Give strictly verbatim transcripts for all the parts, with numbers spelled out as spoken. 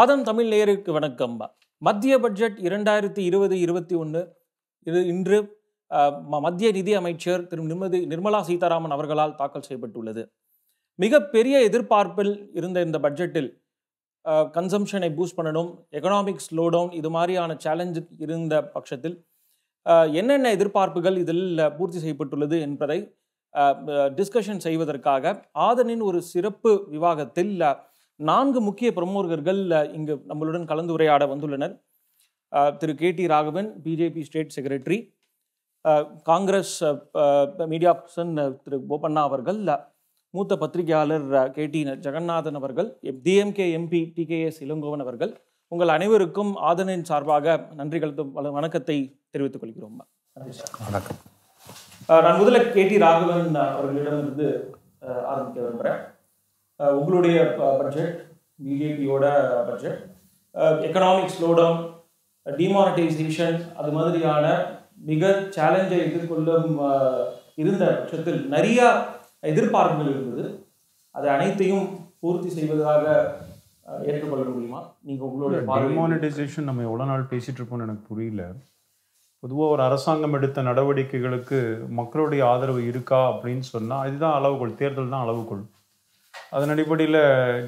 ஆதம் தமிழ் நேயருக்கு வணக்கம். மத்திய பட்ஜெட் இரண்டாயிரத்தி இருபது இருபத்தி ஒன்று இது இன்று மத்திய நிதி அமைச்சர் திரு நிர்மதி நிர்மலா சீதாராமன் அவர்களால் தாக்கல் செய்யப்பட்டுள்ளது. மிகப்பெரிய எதிர்பார்ப்பில் இருந்த இந்த பட்ஜெட்டில் கன்சம்ஷனை பூஸ்ட் பண்ணணும், எக்கனாமிக் ஸ்லோ டவுன் இது மாதிரியான சேலஞ்சு இருந்த பட்சத்தில் என்னென்ன எதிர்பார்ப்புகள் இதில் பூர்த்தி செய்யப்பட்டுள்ளது என்பதை டிஸ்கஷன் செய்வதற்காக ஆதனின் ஒரு சிறப்பு விவாதத்தில் நான்கு முக்கிய பிரமுகர்கள் இங்கு நம்மளுடன் கலந்து உரையாட வந்துள்ளனர். Thiru K T Raghavan, BJP state secretary, Congress media person திரு போபண்ணா அவர்கள், மூத்த பத்திரிகையாளர் கே டி ஜெகநாதன் அவர்கள், DMK MP T K S Elangovan அவர்கள், உங்கள் அனைவருக்கும் ஆதனின் சார்பாக நன்றி கலந்து வணக்கத்தை தெரிவித்துக் கொள்கிறோம். வணக்கம். நான் முதல்ல கே டி ராகவன் அவர்களிடமிருந்து ஆரம்பிக்க விரும்புகிறேன். உங்களுடைய பட்ஜெட், பிஜேபியோட பட்ஜெட், எக்கனாமிக் ஸ்லோடவுன், டிமானிட்டைசேஷன் அது மாதிரியான மிக சேலஞ்சை எதிர்கொள்ளும் இருந்த பட்சத்தில் நிறைய எதிர்பார்ப்புகள் இருந்தது. அது அனைத்தையும் பூர்த்தி செய்வதாக ஏற்றுக்கொள்ள முடியுமா? நீங்கள் உங்களுடைய டிமானிட்டைசேஷன் நம்ம எவ்வளோ நாள் பேசிகிட்டு இருப்போம்னு எனக்கு புரியல. பொதுவாக ஒரு அரசாங்கம் எடுத்த நடவடிக்கைகளுக்கு மக்களுடைய ஆதரவு இருக்கா அப்படின்னு சொன்னால் இதுதான் அளவுகோல், தேர்தல் தான் அளவுகோல். அதன் அடிப்படையில்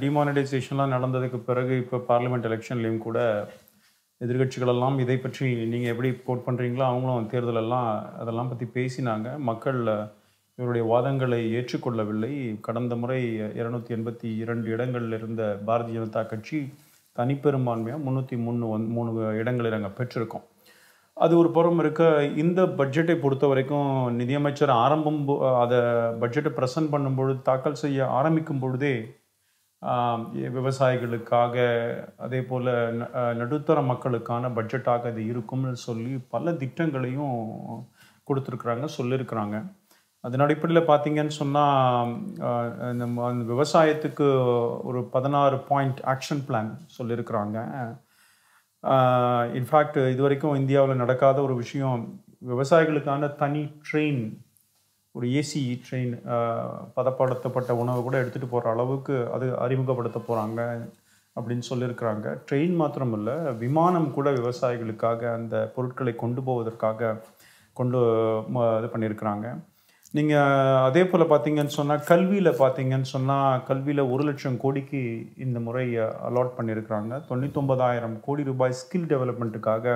டிமானிட்டைசேஷன்லாம் நடந்ததுக்கு பிறகு இப்போ பார்லிமெண்ட் எலெக்ஷன்லேயும் கூட எதிர்கட்சிகளெல்லாம் இதை பற்றி நீங்கள் எப்படி போட் பண்ணுறீங்களோ அவங்களும் தேர்தலெல்லாம் அதெல்லாம் பற்றி பேசினாங்க. மக்கள் இவருடைய வாதங்களை ஏற்றுக்கொள்ளவில்லை. கடந்த முறை இரநூத்தி எண்பத்தி இரண்டு இடங்களில் இருந்த பாரதிய ஜனதா கட்சி தனிப்பெரும்பான்மையாக முந்நூற்றி மூணு வந் மூணு இடங்களில் நாங்கள் பெற்றிருக்கோம். அது ஒரு புறம் இருக்க, இந்த பட்ஜெட்டை பொறுத்த வரைக்கும் நிதியமைச்சர் ஆரம்பம் அதை பட்ஜெட்டை ப்ரெசன்ட் பண்ணும்பொழுது, தாக்கல் செய்ய ஆரம்பிக்கும் பொழுதே விவசாயிகளுக்காக அதே போல் நடுத்தர மக்களுக்கான பட்ஜெட்டாக இது இருக்கும்னு சொல்லி பல திட்டங்களையும் கொடுத்துருக்குறாங்க, சொல்லியிருக்கிறாங்க. அதன் அடிப்படையில் பார்த்திங்கன்னு சொன்னால் நம்ம விவசாயத்துக்கு ஒரு பதினாறு பாயிண்ட் ஆக்ஷன் பிளான் சொல்லியிருக்கிறாங்க. இன்ஃபேக்ட் இது வரைக்கும் இந்தியாவில் நடக்காத ஒரு விஷயம், விவசாயிகளுக்கான தனி ட்ரெயின், ஒரு ஏசி ட்ரெயின், பதப்படுத்தப்பட்ட உணவை கூட எடுத்துகிட்டு போகிற அளவுக்கு அது அறிமுகப்படுத்த போகிறாங்க அப்படின்னு சொல்லியிருக்கிறாங்க. ட்ரெயின் மாத்திரம் இல்லை, விமானம் கூட விவசாயிகளுக்காக அந்த பொருட்களை கொண்டு போவதற்காக கொண்டு இது பண்ணியிருக்கிறாங்க. நீங்கள் அதே போல் பார்த்திங்கன்னு சொன்னால் கல்வியில் பார்த்திங்கன்னு சொன்னால் கல்வியில் ஒரு லட்சம் கோடிக்கு இந்த முறை அலாட் பண்ணியிருக்கிறாங்க. தொண்ணூத்தொம்பதாயிரம் கோடி ரூபாய் ஸ்கில் டெவலப்மெண்ட்டுக்காக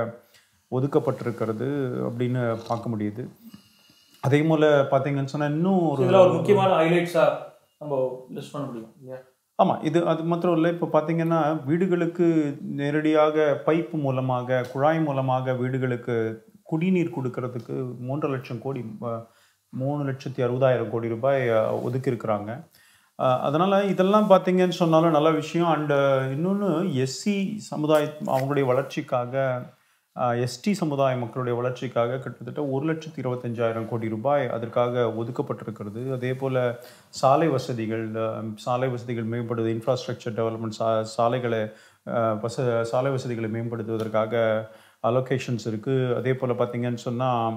ஒதுக்கப்பட்டிருக்கிறது அப்படின்னு பார்க்க முடியுது. அதே போல் பார்த்திங்கன்னு சொன்னால் இன்னும் ஒரு முக்கியமான ஹைலைட்ஸாக நம்ம லிஸ்ட் பண்ண முடியும் இல்லையா? ஆமாம், இது அது மாத்திரம் இல்லை. இப்போ பார்த்திங்கன்னா வீடுகளுக்கு நேரடியாக பைப்பு மூலமாக, குழாய் மூலமாக வீடுகளுக்கு குடிநீர் கொடுக்கறதுக்கு மூன்று லட்சம் கோடி மூணு லட்சத்தி அறுபதாயிரம் கோடி ரூபாய் ஒதுக்கியிருக்கிறாங்க. அதனால் இதெல்லாம் பார்த்திங்கன்னு சொன்னாலும் நல்ல விஷயம். அண்டு இன்னொன்று, எஸ்சி சமுதாய அவங்களுடைய வளர்ச்சிக்காக, எஸ்டி சமுதாய மக்களுடைய வளர்ச்சிக்காக கிட்டத்தட்ட ஒரு லட்சத்தி இருபத்தஞ்சாயிரம் கோடி ரூபாய் அதற்காக ஒதுக்கப்பட்டிருக்கிறது. அதே போல் சாலை வசதிகள் சாலை வசதிகள் மேம்படுது, இன்ஃப்ராஸ்ட்ரக்சர் டெவலப்மெண்ட், சா சாலைகளை வச சாலை வசதிகளை மேம்படுத்துவதற்காக அலோகேஷன்ஸ் இருக்குது. அதே போல் பார்த்திங்கன்னு சொன்னால்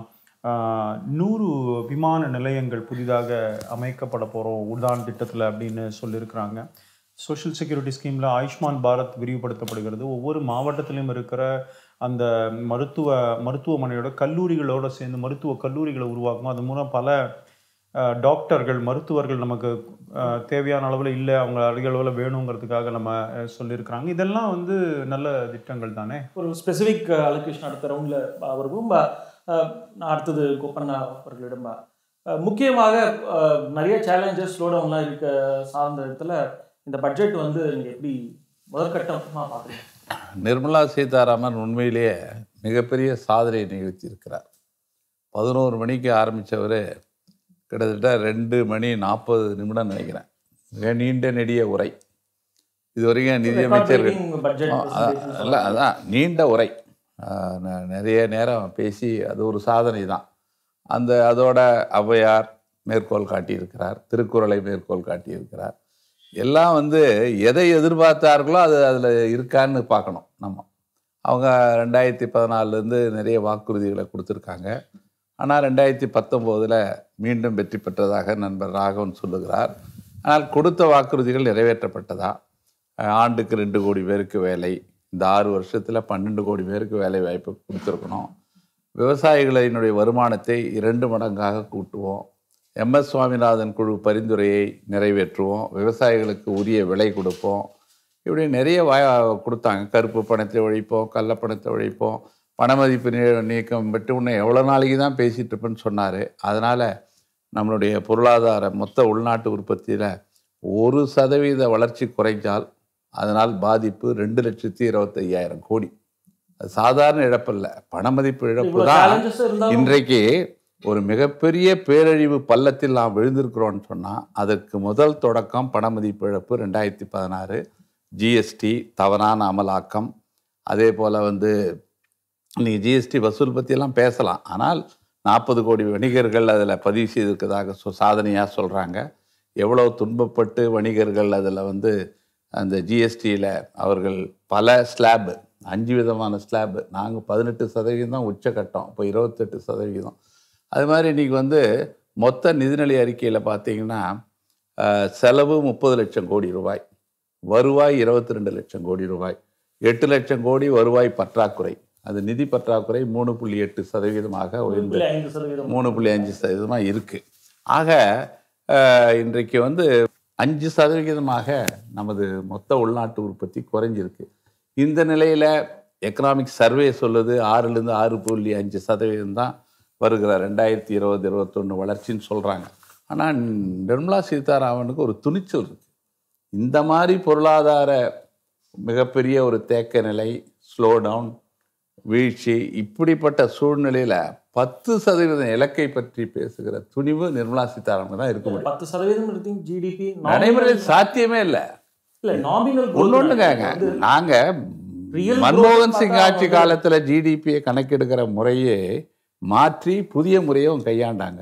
நூறு விமான நிலையங்கள் புதிதாக அமைக்கப்பட போகிறோம் உடான் திட்டத்தில் அப்படின்னு சொல்லியிருக்கிறாங்க. சோஷியல் செக்யூரிட்டி ஸ்கீமில் ஆயுஷ்மான் பாரத் விரிவுபடுத்தப்படுகிறது. ஒவ்வொரு மாவட்டத்திலையும் இருக்கிற அந்த மருத்துவ மருத்துவமனையோட கல்லூரிகளோடு சேர்ந்து மருத்துவ கல்லூரிகளை உருவாக்கும். அது மூலம் பல டாக்டர்கள், மருத்துவர்கள் நமக்கு தேவையான அளவில் இல்லை, அவங்க அதிக அளவில் வேணுங்கிறதுக்காக நம்ம சொல்லியிருக்கிறாங்க. இதெல்லாம் வந்து நல்ல திட்டங்கள் தானே. ஒரு ஸ்பெசிஃபிக் அலோகேஷன் அடுத்த ரவுண்டில் வருவோம். நான் அடுத்தது கோபண்ணா அவர்களிடம். முக்கியமாக நிறைய சேலஞ்சஸ், ஸ்லோ டவுன்லாம் இருக்க சார்ந்த இடத்துல இந்த பட்ஜெட் வந்து நீங்கள் எப்படி முதற்கட்டமாக பார்க்குறீங்க? நிர்மலா சீதாராமன் உண்மையிலேயே மிகப்பெரிய சாதனையை நிகழ்த்தி இருக்கிறார். பதினோரு மணிக்கு ஆரம்பித்தவர் கிட்டத்தட்ட ரெண்டு மணி நாற்பது நிமிடம் நினைக்கிறேன், மிக நீண்ட நெடிய உரை. இது வரைக்கும் நிதியமைச்சர் இல்லை, அதான் நீண்ட உரை, நிறைய நேரம் பேசி அது ஒரு சாதனை தான். அந்த அதோட ஔவையார் மேற்கோள் காட்டியிருக்கிறார், திருக்குறளை மேற்கோள் காட்டியிருக்கிறார். எல்லாம் வந்து எதை எதிர்பார்த்தார்களோ அது அதில் இருக்கான்னு பார்க்கணும். நம்ம அவங்க ரெண்டாயிரத்தி பதினாலிருந்து நிறைய வாக்குறுதிகளை கொடுத்துருக்காங்க. ஆனால் ரெண்டாயிரத்தி பத்தொம்போதில் மீண்டும் வெற்றி பெற்றதாக நண்பர் ராகவன் சொல்லுகிறார். ஆனால் கொடுத்த வாக்குறுதிகள் நிறைவேற்றப்பட்டதா? ஆண்டுக்கு ரெண்டு கோடி பேருக்கு வேலை, இந்த ஆறு வருஷத்தில் பன்னெண்டு கோடி பேருக்கு வேலை வாய்ப்பு கொடுத்துருக்கணும். விவசாயிகளினுடைய வருமானத்தை இரண்டு மடங்காக கூட்டுவோம். எம் எஸ் சுவாமிநாதன் குழு பரிந்துரையை நிறைவேற்றுவோம். விவசாயிகளுக்கு உரிய விலை கொடுப்போம். இப்படி நிறைய வாய் கொடுத்தாங்க. கருப்பு பணத்தை ஒழிப்போம், கள்ளப்பணத்தை ஒழிப்போம், பணமதிப்பு நீக்கம் பற்றி இன்னும் எவ்வளோ நாளைக்கு தான் பேசிகிட்டு இருப்பேன்னு சொன்னார். அதனால் நம்மளுடைய பொருளாதார மொத்த உள்நாட்டு உற்பத்தியில் ஒரு சதவீத வளர்ச்சி குறைஞ்சால் அதனால் பாதிப்பு ரெண்டு லட்சத்தி இருபத்தையாயிரம் கோடி. அது சாதாரண இழப்பில்லை, பணமதிப்பு இழப்பு தான். இன்றைக்கு ஒரு மிகப்பெரிய பேரழிவு பள்ளத்தில் நாம் விழுந்திருக்கிறோன்னு சொன்னால் அதற்கு முதல் தொடக்கம் பணமதிப்பு இழப்பு. ரெண்டாயிரத்தி பதினாறு ஜிஎஸ்டி தவறான அமலாக்கம், அதே போல் வந்து இன்றைக்கி ஜிஎஸ்டி வசூல் பற்றியெல்லாம் பேசலாம். ஆனால் நாற்பது கோடி வணிகர்கள் அதில் பதிவு செய்திருக்கிறதாக சொ சாதனையாக சொல்கிறாங்க. எவ்வளோ துன்பப்பட்டு வணிகர்கள் அதில் வந்து அந்த ஜிஎஸ்டியில் அவர்கள் பல ஸ்லாபு, அஞ்சு விதமான ஸ்லாபு, நாங்கள் பதினெட்டு சதவீதம் தான் உச்சக்கட்டம், இப்போ இருபத்தெட்டு சதவீதம். அது மாதிரி இன்றைக்கி வந்து மொத்த நிதிநிலை அறிக்கையில் பார்த்திங்கன்னா செலவு முப்பது லட்சம் கோடி ரூபாய், வருவாய் இருபத்தி ரெண்டு லட்சம் கோடி ரூபாய், எட்டு லட்சம் கோடி வருவாய் பற்றாக்குறை. அது நிதி பற்றாக்குறை மூணு புள்ளி எட்டு சதவீதமாக உயர்ந்து மூணு புள்ளி அஞ்சு சதவீதமாக இருக்குது. ஆக இன்றைக்கு வந்து அஞ்சு சதவிகிதமாக நமது மொத்த உள்நாட்டு உற்பத்தி குறைஞ்சிருக்கு. இந்த நிலையில் எக்கனாமிக் சர்வே சொல்லுது ஆறுலேருந்து ஆறு புள்ளி அஞ்சு சதவீதம் தான் வருகிற ரெண்டாயிரத்தி இருபது இருபத்தொன்று வளர்ச்சின்னு சொல்கிறாங்க. ஆனால் நிர்மலா சீதாராமனுக்கு ஒரு துணிச்சல் இருக்குது. இந்த மாதிரி பொருளாதார மிகப்பெரிய ஒரு தேக்க நிலை, ஸ்லோ டவுன், வீழ்ச்சி, இப்படிப்பட்ட சூழ்நிலையில் பத்து சதவீதம் இலக்கை பற்றி பேசுகிற துணிவு நிர்மலா சீதாராமன் தான் இருக்க முடியும். பத்து சதவீதம் ஜிடிபி நடைமுறையில் சாத்தியமே இல்லை. ஒன்னொன்னுக்காங்க நாங்கள் மன்மோகன் சிங் ஆட்சி காலத்தில் ஜிடிபியை கணக்கெடுக்கிற முறையே மாற்றி புதிய முறையை கையாண்டாங்க.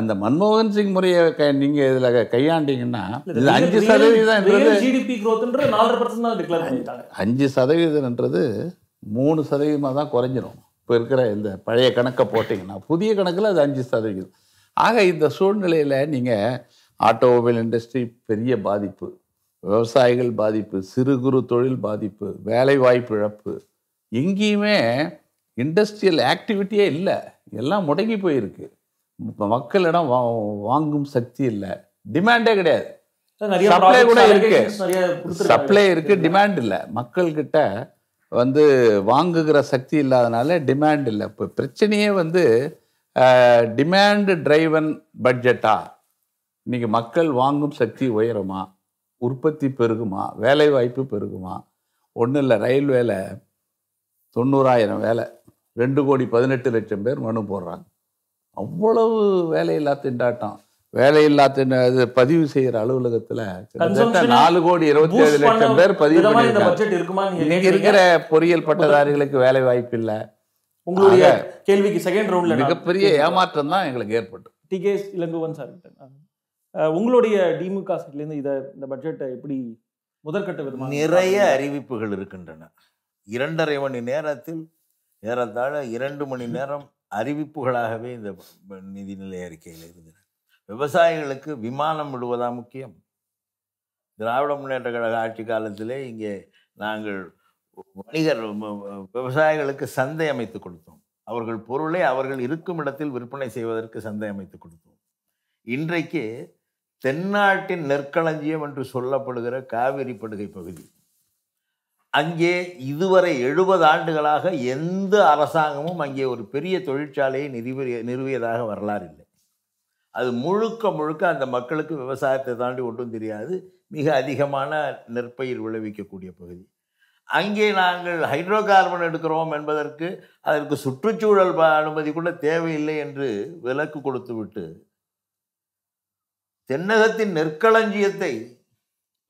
அந்த மன்மோகன் சிங் முறையை கை நீங்கள் இதில் கையாண்டிங்கன்னா இது அஞ்சு சதவீதம் அஞ்சு சதவீதம்ன்றது மூணு சதவீதமாக தான் குறைஞ்சிரும். இப்போ இருக்கிற இந்த பழைய கணக்கை போட்டிங்கன்னா புதிய கணக்கில் அது அஞ்சு சதவீதம். ஆக இந்த சூழ்நிலையில் நீங்கள் ஆட்டோமொபைல் இண்டஸ்ட்ரி பெரிய பாதிப்பு, விவசாயிகள் பாதிப்பு, சிறு குறு தொழில் பாதிப்பு, வேலை வாய்ப்பு இழப்பு. எங்கேயுமே இண்டஸ்ட்ரியல் ஆக்டிவிட்டியே இல்லை, எல்லாம் முடங்கி போயிருக்கு. இப்போ மக்களிடம் வா வாங்கும் சக்தி இல்லை, டிமாண்டே கிடையாது. சப்ளை கூட இருக்கு, சப்ளை இருக்கு, டிமாண்ட் இல்லை. மக்கள்கிட்ட வந்து வாங்குகிற சக்தி இல்லாதனால டிமாண்ட் இல்லை. இப்போ பிரச்சனையே வந்து டிமாண்டு டிரைவன் பட்ஜெட்டா? இன்றைக்கி மக்கள் வாங்கும் சக்தி உயருமா, உற்பத்தி பெருகுமா, வேலை வாய்ப்பு பெருகுமா? ஒன்றும் இல்லை, ரயில்வேல தொண்ணூறாயிரம் வேலை, ரெண்டு கோடி பதினெட்டு லட்சம் பேர் மனு போடுறாங்க. அவ்வளவு வேலையில்லா திண்டாட்டம். வேலையில்லா திண்ட இது பதிவு செய்கிற அலுவலகத்தில் கிட்டத்தட்ட நாலு கோடி இருபத்தி ஏழு லட்சம் பேர் பதிவு பண்ணியிருக்காங்க. இங்கே இருக்கிற பொறியியல் பட்டதாரிகளுக்கு வேலை வாய்ப்பு இல்லை. உங்களுடைய கேள்விக்கு செகண்ட் ரவுண்டில் மிகப்பெரிய ஏமாற்றம் தான் எங்களுக்கு ஏற்பட்டு. டி.கே.எஸ். இளங்கோவன் சார், உங்களுடைய டிமுக சைட்லேருந்து இதை இந்த பட்ஜெட்டை எப்படி முதற்கட்ட விதமாக? நிறைய அறிவிப்புகள் இருக்கின்றன. இரண்டரை மணி நேரத்தில் ஏறத்தாழ இரண்டு மணி நேரம் அறிவிப்புகளாகவே இந்த நிதிநிலை அறிக்கையில் இருந்தன. விவசாயிகளுக்கு விமானம் விடுவதா முக்கியம்? திராவிட முன்னேற்ற கழக ஆட்சி காலத்திலே இங்கே நாங்கள் வணிகர் விவசாயிகளுக்கு சந்தை அமைத்து கொடுத்தோம். அவர்கள் பொருளை அவர்கள் இருக்கும் இடத்தில் விற்பனை செய்வதற்கு சந்தை அமைத்து கொடுத்தோம். இன்றைக்கு தென்னாட்டின் நெற்களஞ்சியம் என்று சொல்லப்படுகிற காவிரி படுகை பகுதி, அங்கே இதுவரை எழுபது ஆண்டுகளாக எந்த அரசாங்கமும் அங்கே ஒரு பெரிய தொழிற்சாலையை நிறுவிய நிறுவியதாக வரலாறு இல்லை. அது முழுக்க முழுக்க அந்த மக்களுக்கு விவசாயத்தை தாண்டி ஒன்றும் தெரியாது. மிக அதிகமான நெற்பயிர் விளைவிக்கக்கூடிய பகுதி. அங்கே நாங்கள் ஹைட்ரோ கார்பன் எடுக்கிறோம் என்பதற்கு அதற்கு சுற்றுச்சூழல் அனுமதி கூட தேவையில்லை என்று விலக்கு கொடுத்துவிட்டு தென்னகத்தின் நெற்களஞ்சியத்தை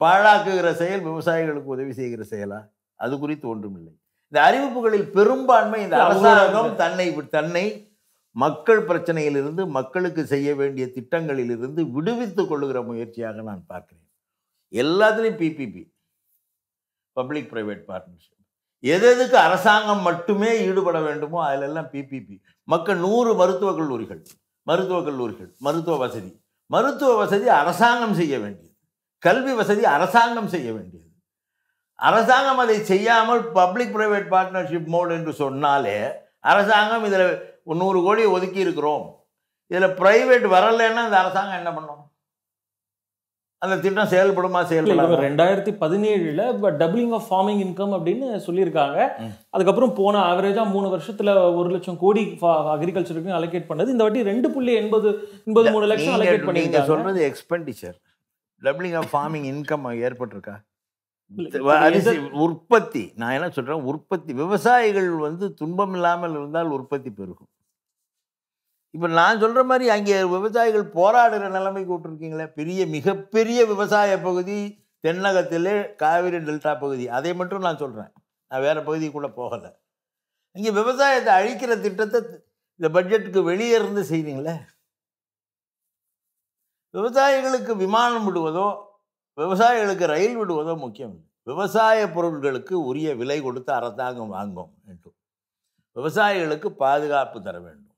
பாழாக்குகிற செயல் விவசாயிகளுக்கு உதவி செய்கிற செயலா? அது குறித்து ஒன்றுமில்லை. இந்த அறிவிப்புகளில் பெரும்பான்மை இந்த அரசாங்கம் தன்னை தன்னை மக்கள் பிரச்சனையிலிருந்து, மக்களுக்கு செய்ய வேண்டிய திட்டங்களிலிருந்து விடுவித்து கொள்ளுகிற முயற்சியாக நான் பார்க்கிறேன். எல்லாத்துலேயும் பிபிபி, பப்ளிக் பிரைவேட் பார்ட்னர்ஷிப், எது எதுக்கு அரசாங்கம் மட்டுமே ஈடுபட வேண்டுமோ அதிலெல்லாம் பிபிபி. மக்கள் நூறு மருத்துவக் கல்லூரிகள், மருத்துவக் கல்லூரிகள், மருத்துவ வசதி, மருத்துவ வசதி அரசாங்கம் செய்ய வேண்டியது, கல்வி வசதி அரசாங்கம் செய்ய வேண்டியது, அரசாங்கம் அதை செய்யாமல் பப்ளிக் பிரைவேட் பார்ட்னர்ஷிப் மோட் என்று சொன்னாலே அரசாங்கம் இதில் நூறு கோடி ஒதுக்கி இருக்கிறோம், இதில் பிரைவேட் வரலைன்னா இந்த அரசாங்கம் என்ன பண்ணும்? அந்த திட்டம் செயல்படுமா? செயல்படும். ரெண்டாயிரத்தி பதினேழுல டபுளிங் ஆஃப் ஃபார்மிங் இன்கம் அப்படின்னு சொல்லியிருக்காங்க. அதுக்கப்புறம் போன ஆவரேஜா மூணு வருஷத்துல ஒரு லட்சம் கோடி அக்ரிகல்ச்சருக்கு அலோகேட் பண்ணது. இந்த வாட்டி ரெண்டு புள்ளி எண்பது எண்பது மூணு லட்சம் அலோகேட் பண்ணிருக்காங்க. சொல்றது expenditure. Doubling of farming income ஏற்பட்டிருக்கா? உற்பத்தி, நான் என்ன சொல்றேன், உற்பத்தி. விவசாயிகள் வந்து துன்பம் இல்லாமல் இருந்தால் உற்பத்தி பெருகும். இப்போ நான் சொல்கிற மாதிரி அங்கே விவசாயிகள் போராடுகிற நிலைமைக்கு விட்டுருக்கீங்களே. பெரிய மிகப்பெரிய விவசாய பகுதி தென்னகத்திலே காவிரி டெல்டா பகுதி, அதை மட்டும் நான் சொல்கிறேன், நான் வேறு பகுதிக்குள்ளே போகலை. இங்கே விவசாயத்தை அழிக்கிற திட்டத்தை இந்த பட்ஜெட்டுக்கு வெளியே இருந்து செய்கிறீங்களே. விவசாயிகளுக்கு விமானம் விடுவதோ விவசாயிகளுக்கு ரயில் விடுவதோ முக்கியம். விவசாய பொருட்களுக்கு உரிய விலை கொடுத்து அரசாங்கம் வாங்கும் வேண்டும். விவசாயிகளுக்கு பாதுகாப்பு தர வேண்டும்.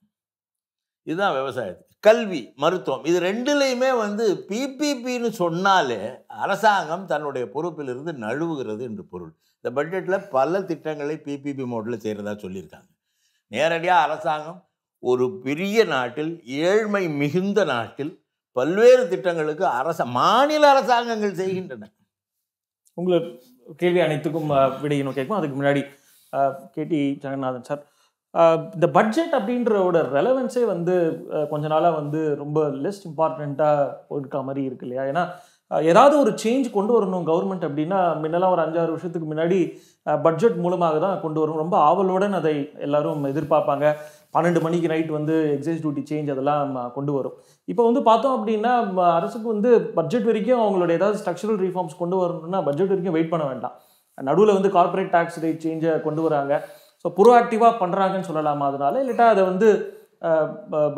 இதுதான் விவசாயத்துக்கு. கல்வி, மருத்துவம், இது ரெண்டுலேயுமே வந்து பிபிபின்னு சொன்னாலே அரசாங்கம் தன்னுடைய பொறுப்பிலிருந்து நழுவுகிறது என்று பொருள். இந்த பட்ஜெட்டில் பல திட்டங்களை பிபிபி மோடில் செய்கிறதா சொல்லியிருக்காங்க. நேரடியாக அரசாங்கம் ஒரு பெரிய நாட்டில், ஏழ்மை மிகுந்த நாட்டில் பல்வேறு திட்டங்களுக்கு அரச மாநில அரசாங்கங்கள் செய்கின்றன. உங்களுக்கு கேள்வி அனைத்துக்கும் விடையினும் கேட்கும். அதுக்கு முன்னாடி கேடி ஜெகநாதன் சார், இந்த பட்ஜெட் அப்படின்றவோட ரெலவென்ஸே வந்து கொஞ்ச நாளாக வந்து ரொம்ப லெஸ்ட் இம்பார்ட்டண்ட்டாக இருக்க மாதிரி இருக்கு இல்லையா? ஏன்னா ஏதாவது ஒரு சேஞ்ச் கொண்டு வரணும் கவர்மெண்ட் அப்படின்னா முன்னெல்லாம் ஒரு அஞ்சாறு வருஷத்துக்கு முன்னாடி பட்ஜெட் மூலமாக தான் கொண்டு வரும். ரொம்ப ஆவலுடன் அதை எல்லாரும் எதிர்பார்ப்பாங்க. பன்னெண்டு மணிக்கு நைட் வந்து எக்ஸைஸ் டியூட்டி சேஞ்ச் அதெல்லாம் கொண்டு வரும். இப்போ வந்து பார்த்தோம் அப்படின்னா அரசுக்கு வந்து பட்ஜெட் வரைக்கும் அவங்களோட ஏதாவது ஸ்ட்ரக்சரல் ரீஃபார்ம்ஸ் கொண்டு வரணும்னா பட்ஜெட் வரைக்கும் வெயிட் பண்ண வேண்டாம். நடுவில் வந்து கார்பரேட் டேக்ஸ் ரேட் சேஞ்சை கொண்டு வராங்க. ஸோ புரோஆக்டிவாக பண்ணுறாங்கன்னு சொல்லலாமா அதனால, இல்லட்டா அதை வந்து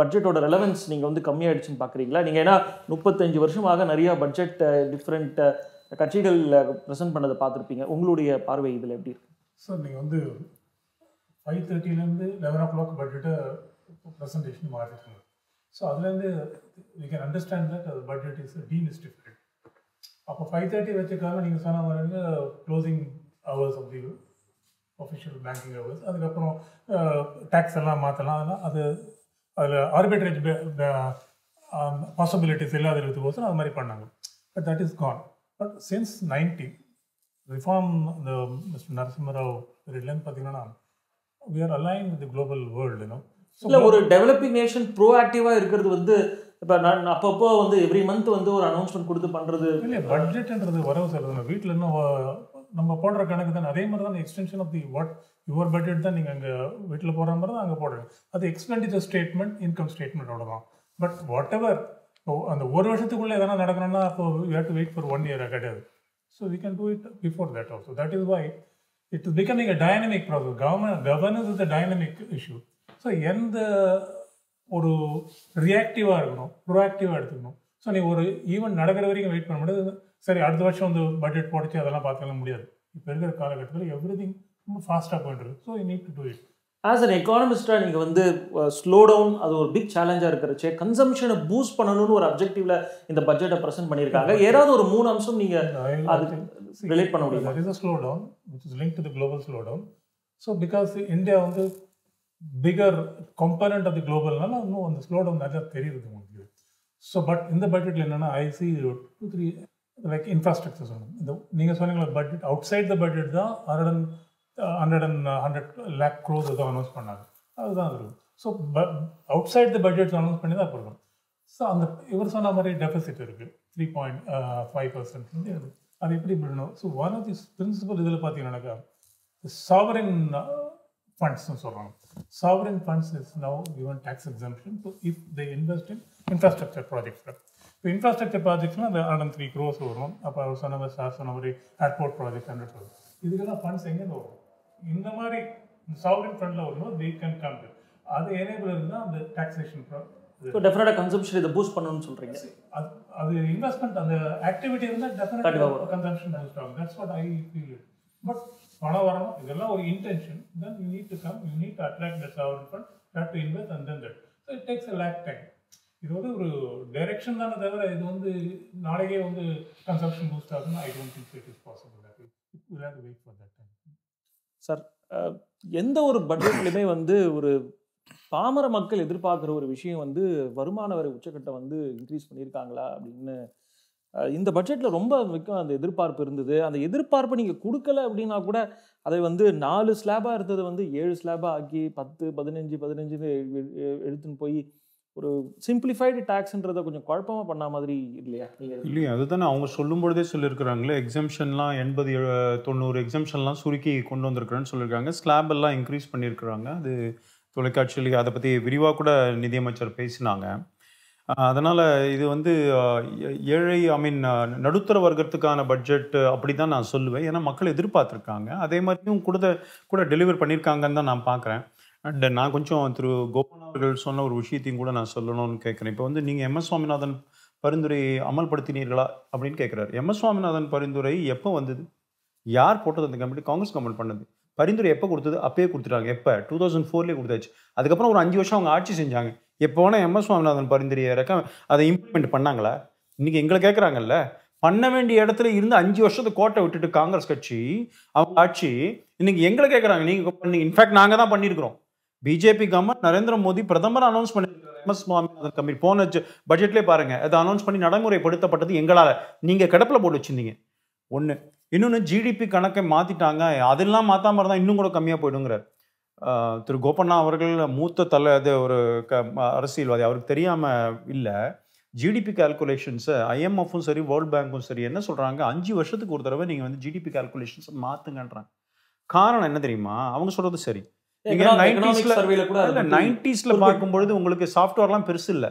பட்ஜெட்டோட ரெலவன்ஸ் நீங்கள் வந்து கம்மியாகிடுச்சுன்னு பார்க்குறீங்களா நீங்கள்? ஏன்னா முப்பத்தஞ்சு வருஷமாக நிறையா பட்ஜெட் டிஃப்ரெண்ட் கட்சிகள் ப்ரெசென்ட் பண்ணதை பார்த்துருப்பீங்க. உங்களுடைய பார்வை இதில் எப்படி இருக்கு சார்? நீங்கள் வந்து ஃபைவ் தேர்ட்டிலேருந்து லெவன் ஓ கிளாக் பட்ஜெட்டை ப்ரெசன்டேஷன் மாறிட்டு, ஸோ அதுலேருந்து வி கேன் அண்டர்ஸ்டாண்ட் தட் அது பட்ஜெட் இஸ் டீமிஸ்டிஃபைட். அப்போ ஃபைவ் தேர்ட்டி வச்சுக்காக நீங்கள் சொன்ன மாதிரி closing hours of the official banking hours, அதுக்கப்புறம் டேக்ஸ் எல்லாம் மாற்றலாம். அதெல்லாம் அது அதில் ஆர்பிட்ரேஜ் பாசிபிலிட்டிஸ் இல்லாத இருக்கிறதுக்கோசரம் அது மாதிரி பண்ணாங்க. But that is gone. But since ninety reform இந்த மிஸ்டர் நரசிம்மராவ் பீரியட்லேருந்து பார்த்தீங்கன்னா we are aligned with the global world, you know. So ஒரு developing nation proactive-ஆ இருக்கிறது வந்து இப்போ நான் அப்பப்போ வந்து எவ்ரி மந்த் வந்து ஒரு அனௌன்ஸ்மெண்ட் கொடுத்து பண்ணுறது இல்லை. பட்ஜெட்ன்றது வரவு செலவு வீட்டில் இன்னும் நம்ம போடுற கணக்கு தான். அதே மாதிரி தான் extension of the what your budget தான் நீங்கள் அங்கே வீட்டில் போடுற மாதிரி தான் அங்கே போடுறீங்க. அது எக்ஸ்பெண்டிச்சர் ஸ்டேட்மெண்ட், இன்கம் ஸ்டேட்மெண்ட்டோட தான். பட் வாட் எவர் அந்த ஒரு வருஷத்துக்குள்ளே எதனா நடக்கணும்னா இப்போ you have to wait for one இயராக கிடையாது. So we can do it before that also. That is why it is becoming a dynamic process. Government, governance is a dynamic issue. So எந்த ஒரு ரியாக்டிவாக இருக்கணும், ப்ரோஆக்டிவாக எடுத்துக்கணும். ஸோ நீங்கள் ஒரு event நடக்கிற வரைக்கும் வெயிட் பண்ண முடியாது. சரி அடுத்த வருஷம் வந்து பட்ஜெட் போட்டுச்சு அதெல்லாம் பார்த்துக்கலாம் முடியாது. இப்போ இருக்கிற காலகட்டத்தில் எவ்ரி திங் ரொம்ப ஃபாஸ்ட்டாக போயிட்டு இருக்கு. So you need to do it. As an எக்கானமிஸ்டாக நீங்கள் வந்து ஸ்லோ டவுன் அது ஒரு பிக் சேலஞ்சாக இருக்கிறச்சே கன்சம்ஷனை பூஸ்ட் பண்ணணும்னு ஒரு அப்ஜெக்டிவில் இந்த பட்ஜெட்டை ப்ரெசென்ட் பண்ணியிருக்காங்க. ஏதாவது ஒரு மூணு அம்சம் நீங்கள் அதுக்கு ரிலேட் பண்ண முடியும். There is a slowdown which is linked to the global slowdown. So because India வந்து bigger component of the global னால இன்னும் அந்த slowdown நிறையா தெரியுது உங்களுக்கு. So but இந்த பட்ஜெட்டில் என்னென்னா I see two three like infrastructure சொல்லணும். இந்த நீங்கள் சொன்னீங்களா budget outside the budget தான் hundred and hundred and hundred lakh crores தான் அனௌன்ஸ் பண்ணாங்க. அதுதான் அது இருக்கும். So but outside the budget announce பண்ணி தான் போடுறோம். ஸோ அந்த இவர் சொன்ன மாதிரி டெபிசிட் இருக்குது த்ரீ பாயிண்ட் ஃபைவ் பர்சன்ட் வந்து இருக்குது. அது எப்படி பண்ணணும்? So one of the principal இதில் பார்த்தீங்கன்னாக்கா சாவரின் ஃபண்ட்ஸ்ன்னு சொல்கிறாங்க. Sovereign funds is now given tax exemption so if they invest in infrastructure projects. இப்போ இன்ஃப்ராஸ்ட்ரக்சர் ப்ராஜெக்ட்ஸ்னால் அது ஹண்ட்ரட் த்ரீ க்ரோஸ் வரும். அப்போ அவர் சொன்ன மாதிரி சார் சொன்ன மாதிரி ஏர்போர்ட் ப்ராஜெக்ட் ஹண்ட்ரட் க்ரோஸ். இதுக்கெல்லாம் ஃபண்ட்ஸ் எங்கேருந்து வரும்? இந்த மாதிரி சாவரின் ஃபண்டில் வரணும். தே கேன் கம் டு அது எனேபிள் இருந்தால் அந்த டேக்ஸேஷன் ஸோ டெஃபினட்டாக கன்சம்ஷன் இதை பூஸ்ட் பண்ணணும்னு சொல்கிறீங்க. அது அது இன்வெஸ்ட்மெண்ட் அந்த ஆக்டிவிட்டி இருந்தால் டெஃபினட்டாக கன்சம்ஷன் பூஸ்ட் ஆகும். That's what I feel it. But பணம் வரணும். இதெல்லாம் ஒரு intention. Then you need to come you need to attract the sovereign fund that to invest and then that. So it takes a lock time. இது வந்து ஒரு direction தானே தவிர இது வந்து நாளைக்கே வந்து கன்சம்ஷன் பூஸ்ட் ஆகுதுன்னா I don't think it is possible. we'll have to wait for that time. Sir, எந்த ஒரு பட்ஜெட்லையுமே வந்து ஒரு பாமர மக்கள் எதிர்பார்க்குற ஒரு விஷயம் வந்து வருமான வரி உச்சக்கட்டை வந்து இன்க்ரீஸ் பண்ணியிருக்காங்களா அப்படின்னு இந்த பட்ஜெட்டில் ரொம்ப மிக்க அந்த எதிர்பார்ப்பு இருந்தது. அந்த எதிர்பார்ப்பை நீங்கள் கொடுக்கல அப்படின்னா கூட அதை வந்து நாலு ஸ்லாபாக இருந்தது வந்து ஏழு ஸ்லாபாக ஆக்கி பத்து பதினஞ்சு பதினஞ்சுன்னு எடுத்துன்னு போய் ஒரு சிம்பிளிஃபைடு டேக்ஸ்ன்றதை கொஞ்சம் குழப்பமாக பண்ண மாதிரி இல்லையா? இல்லையா, அதுதானே அவங்க சொல்லும் பொழுதே சொல்லியிருக்கிறாங்களே, எக்ஸம்ஷன்லாம் எண்பது தொண்ணூறு எக்ஸம்ஷன்லாம் சுருக்கி கொண்டு வந்திருக்கிறேன்னு சொல்லியிருக்காங்க. ஸ்லாப் எல்லாம் இன்க்ரீஸ் பண்ணியிருக்கிறாங்க. அது தொலைக்காட்சியில் அதை பற்றி விரிவாக கூட நிதியமைச்சர் பேசினாங்க. அதனால் இது வந்து ஏழை ஐ மீன் நடுத்தர வர்க்கத்துக்கான பட்ஜெட் அப்படி தான் நான் சொல்லுவேன். ஏன்னா மக்கள் எதிர்பார்த்துருக்காங்க, அதே மாதிரியும் கூட கூட டெலிவர் பண்ணியிருக்காங்கன்னு தான் நான் பார்க்குறேன். அண்ட் நான் கொஞ்சம் திரு கோபாலன் அவர்கள் சொன்ன ஒரு விஷயத்தையும் கூட நான் சொல்லணும்னு கேட்குறேன். இப்போ வந்து நீங்கள் எம் எஸ் சுவாமிநாதன் பரிந்துரை அமல்படுத்தினீர்களா அப்படின்னு கேட்குறாரு. எம் எஸ் சுவாமிநாதன் பரிந்துரை எப்போ வந்தது? யார் போட்டது? அந்த கமிட்டி காங்கிரஸ் கமெண்ட் பண்ணது. பரிந்துரை எப்போ கொடுத்தது? அப்பயே கொடுத்துட்டாங்க. எப்போ? டூ தௌசண்ட் ஃபோர்லேயே கொடுத்தாச்சு. அதுக்கப்புறம் ஒரு அஞ்சு வருஷம் அவங்க ஆட்சி செஞ்சாங்க. எப்போ வேணால் எம் எஸ் சுவாமிநாதன் பரிந்துரையை இறக்க அதை இம்ப்ளிமெண்ட் பண்ணாங்களா? இன்றைக்கி எங்களை கேட்குறாங்கல்ல, பண்ண வேண்டிய இடத்துல இருந்து அஞ்சு வருஷத்தை கோட்டை விட்டுட்டு காங்கிரஸ் கட்சி அவங்க ஆட்சி இன்றைக்கி எங்களை கேட்குறாங்க. நீங்கள் பண்ணி இன்ஃபேக்ட் நாங்கள் தான் பண்ணியிருக்கிறோம். பிஜேபி கவர்மெண்ட் நரேந்திர மோடி பிரதமர் அனௌன்ஸ் பண்ணியிருக்காரு. எம் எஸ் சுவாமிநாதன் கமிட்டி போன பட்ஜெட்லேயே பாருங்கள், அதை அனௌன்ஸ் பண்ணி நடைமுறைப்படுத்தப்பட்டது எங்களால். நீங்கள் கிடப்பில் போட்டு வச்சுருந்தீங்க ஒன்று. இன்னொன்று, ஜிடிபி கணக்கை மாற்றிட்டாங்க. அதெல்லாம் மாற்றாம இருந்தால் இன்னும் கூட கம்மியாக போயிடுங்கிறார் திரு கோபண்ணா அவர்கள். மூத்த தலை அது ஒரு க அரசியல்வாதி, அவருக்கு தெரியாமல் இல்லை. ஜிடிபி கால்குலேஷன்ஸை ஐஎம்எஃப்பும் சரி வேர்ல்ட் பேங்க்கும் சரி என்ன சொல்கிறாங்க, அஞ்சு வருஷத்துக்கு ஒரு தடவை நீங்கள் வந்து ஜிடிபி கால்குலேஷன்ஸை மாற்றுங்கன்றாங்க. காரணம் என்ன தெரியுமா? அவங்க சொல்கிறது சரி. நீங்கள் நைன்டீஸில் நைன்டீஸில் பார்க்கும்பொழுது உங்களுக்கு சாஃப்ட்வேர்லாம் பெருசு இல்லை,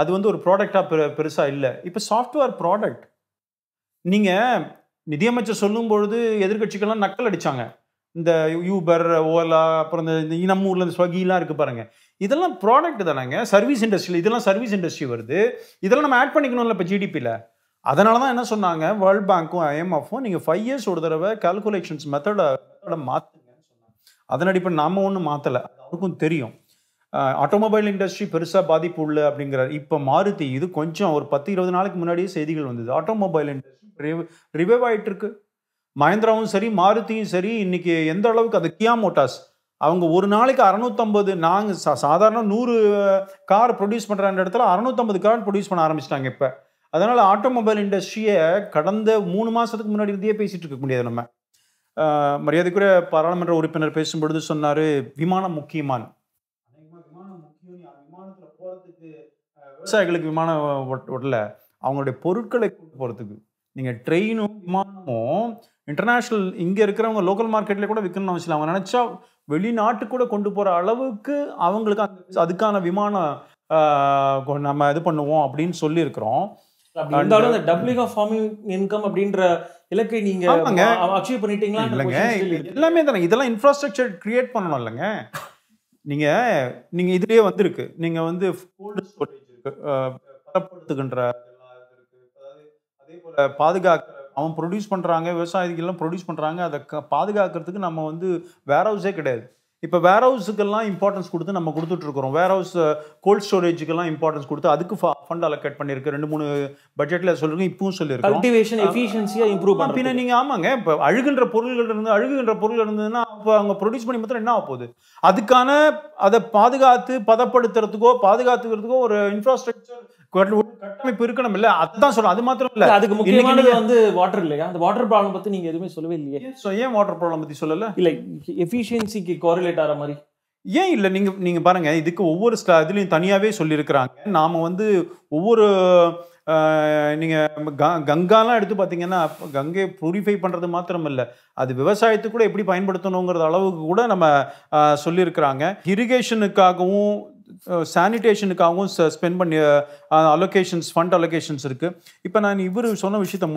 அது வந்து ஒரு ப்ராடக்டாக பெரு பெருசாக இல்லை. இப்போ சாஃப்ட்வேர் ப்ராடக்ட் நீங்கள் நிதியமைச்சர் சொல்லும்பொழுது எதிர்கட்சிகள்லாம் நக்கல் அடித்தாங்க. இந்த யூபர் ஓலா அப்புறம் இந்த நம்ம ஊரில் இந்த ஸ்வகிலாம் இருக்குது பாருங்கள், இதெல்லாம் ப்ராடக்ட் தானேங்க. சர்வீஸ் இண்டஸ்ட்ரியில் இதெல்லாம் சர்வீஸ் இண்டஸ்ட்ரி வருது, இதெல்லாம் நம்ம ஆட் பண்ணிக்கணும்ல இப்போ ஜிடிபியில். அதனால தான் என்ன சொன்னாங்க, வேர்ல்ட் பேங்க்கும் ஐஎம்எஃப்பும் நீங்கள் ஃபைவ் இயர்ஸ் ஒரு தடவை கால்குலேஷன்ஸ் மெத்தடை மெத்தடை மாற்றுங்கன்னு சொன்னாங்க. அதனடிப்படை நாம் ஒன்றும் மாற்றலை, அவருக்கும் தெரியும். ஆட்டோமொபைல் இண்டஸ்ட்ரி பெருசாக பாதிப்பு உள்ள அப்படிங்கிறார். இப்போ மாருதி இது கொஞ்சம் ஒரு பத்து இருபது நாளைக்கு முன்னாடியே செய்திகள் வந்தது, ஆட்டோமொபைல் இண்டஸ்ட்ரி ரிவைவ் ஆகிட்டு இருக்கு. மஹிந்திராவும் சரி மாருதியும் சரி இன்னைக்கு எந்த அளவுக்கு அது கியா மோட்டார்ஸ் அவங்க ஒரு நாளைக்கு அறுநூத்தம்பது, நாங்கள் சா சாதாரண நூறு கார் ப்ரொடியூஸ் பண்ணுற அந்த இடத்துல அறுநூத்தம்பது கார் ப்ரொடியூஸ் பண்ண ஆரம்பிச்சிட்டாங்க இப்போ. அதனால் ஆட்டோமொபைல் இண்டஸ்ட்ரியை கடந்த மூணு மாதத்துக்கு முன்னாடி இருந்தே பேசிகிட்டு இருக்க முடியாது. நம்ம மரியாதைக்குரிய பாராளுமன்ற உறுப்பினர் பேசும்பொழுது சொன்னார், விமானம் முக்கியமான விவசாயிகளுக்கு விமானம் ஒட்டல அவங்களுடைய பொருட்களை கொண்டு போகிறதுக்கு நீங்கள் ட்ரெயினும் விமானமும் இன்டர்நேஷ்னல் இங்கே இருக்கிறவங்க லோக்கல் மார்க்கெட்டில் கூட விற்கணும்னு அவசியம். அவங்க நினச்சா வெளிநாட்டு கூட கொண்டு போகிற அளவுக்கு அவங்களுக்கு அந்த அதுக்கான விமானம் நம்ம இது பண்ணுவோம் அப்படின்னு சொல்லியிருக்கிறோம். டபுளிங் ஆஃப் ஃபார்மிங் இன்கம் அப்படின்ற இலக்கை நீங்கள் அச்சீவ் பண்ணிட்டீங்களா? இல்லைங்க, எல்லாமே தானே. இதெல்லாம் இன்ஃப்ராஸ்ட்ரக்சர் கிரியேட் பண்ணணும் இல்லைங்க. நீங்கள் நீங்கள் இதுலேயே வந்துருக்கு, நீங்கள் வந்து கோல்டு ஸ்டோரேஜ் இருக்குது, பாதுகாக்க அவன் ப்ரொடியூஸ் பண்ணுறாங்க, விவசாயிகள்லாம் ப்ரொடியூஸ் பண்ணுறாங்க. அதை பாதுகாக்கிறதுக்கு நம்ம வந்து வேர் ஹவுஸே கிடையாது. இப்போ வேர் ஹவுஸுக்கெல்லாம் இம்பார்ட்டன்ஸ் கொடுத்து நம்ம கொடுத்துட்ருக்குறோம். வேர் ஹவுஸ் கோல்ட் ஸ்டோரேஜுக்கெல்லாம் இம்பார்ட்டன்ஸ் கொடுத்து அதுக்கு ஃபண்ட் அலோகேட் பண்ணியிருக்கு. ரெண்டு மூணு பட்ஜெட்டில் சொல்லியிருக்கோம், இப்பவும் சொல்லியிருக்கோம். கல்டிவேஷன் எஃபிஷியன்சியாக இம்ப்ரூவ் பண்ணி பின்ன நீங்கள் ஆமாங்க, இப்போ அழுகின்ற பொருள்கள் இருந்து அழுகின்ற பொருள் இருந்ததுன்னா இப்போ அவங்க ப்ரொடியூஸ் பண்ணி மொத்தம் என்ன ஆக போகுது? அதுக்கான அதை பாதுகாத்து பதப்படுத்துறதுக்கோ பாதுகாத்துக்கிறதுக்கோ ஒரு இன்ஃப்ராஸ்ட்ரக்சர் கட்டமைப்பு இருக்கணும் இல்ல? அதுதான் சொல்றேன். அது மாத்திரம் இல்ல, அதுக்கு முக்கியமானது வந்து வாட்டர் இல்லையா? அந்த வாட்டர் ப்ராப்ளம் பத்தி நீங்க எதுவுமே சொல்லவே இல்லையே. சோ ஏன் வாட்டர் ப்ராப்ளம் பத்தி சொல்லல? இல்ல எஃபிஷியன்சிக்கு கோரிலேட் ஆற மாதிரி ஏன் இல்லை? நீங்க நீங்க பாருங்க, இதுக்கு ஒவ்வொரு இதுலயும் தனியாவே சொல்லியிருக்கிறாங்க. நாம வந்து ஒவ்வொரு நீங்க கங்காலாம் எடுத்து பார்த்தீங்கன்னா கங்கை ப்யூரிஃபை பண்றது மாத்திரம் இல்லை, அது விவசாயத்துக்கு கூட எப்படி பயன்படுத்தணுங்கிறது அளவுக்கு கூட நம்ம சொல்லியிருக்கிறாங்க. இரிகேஷனுக்காகவும் சானிடேஷனுக்காகவும் ஸ்பெண்ட் பண்ணி அலோகேஷன்ஸ் ஃபண்ட் அலோகேஷன்ஸ் இருக்குது. இப்போ நான் இவர் சொன்ன விஷயத்தை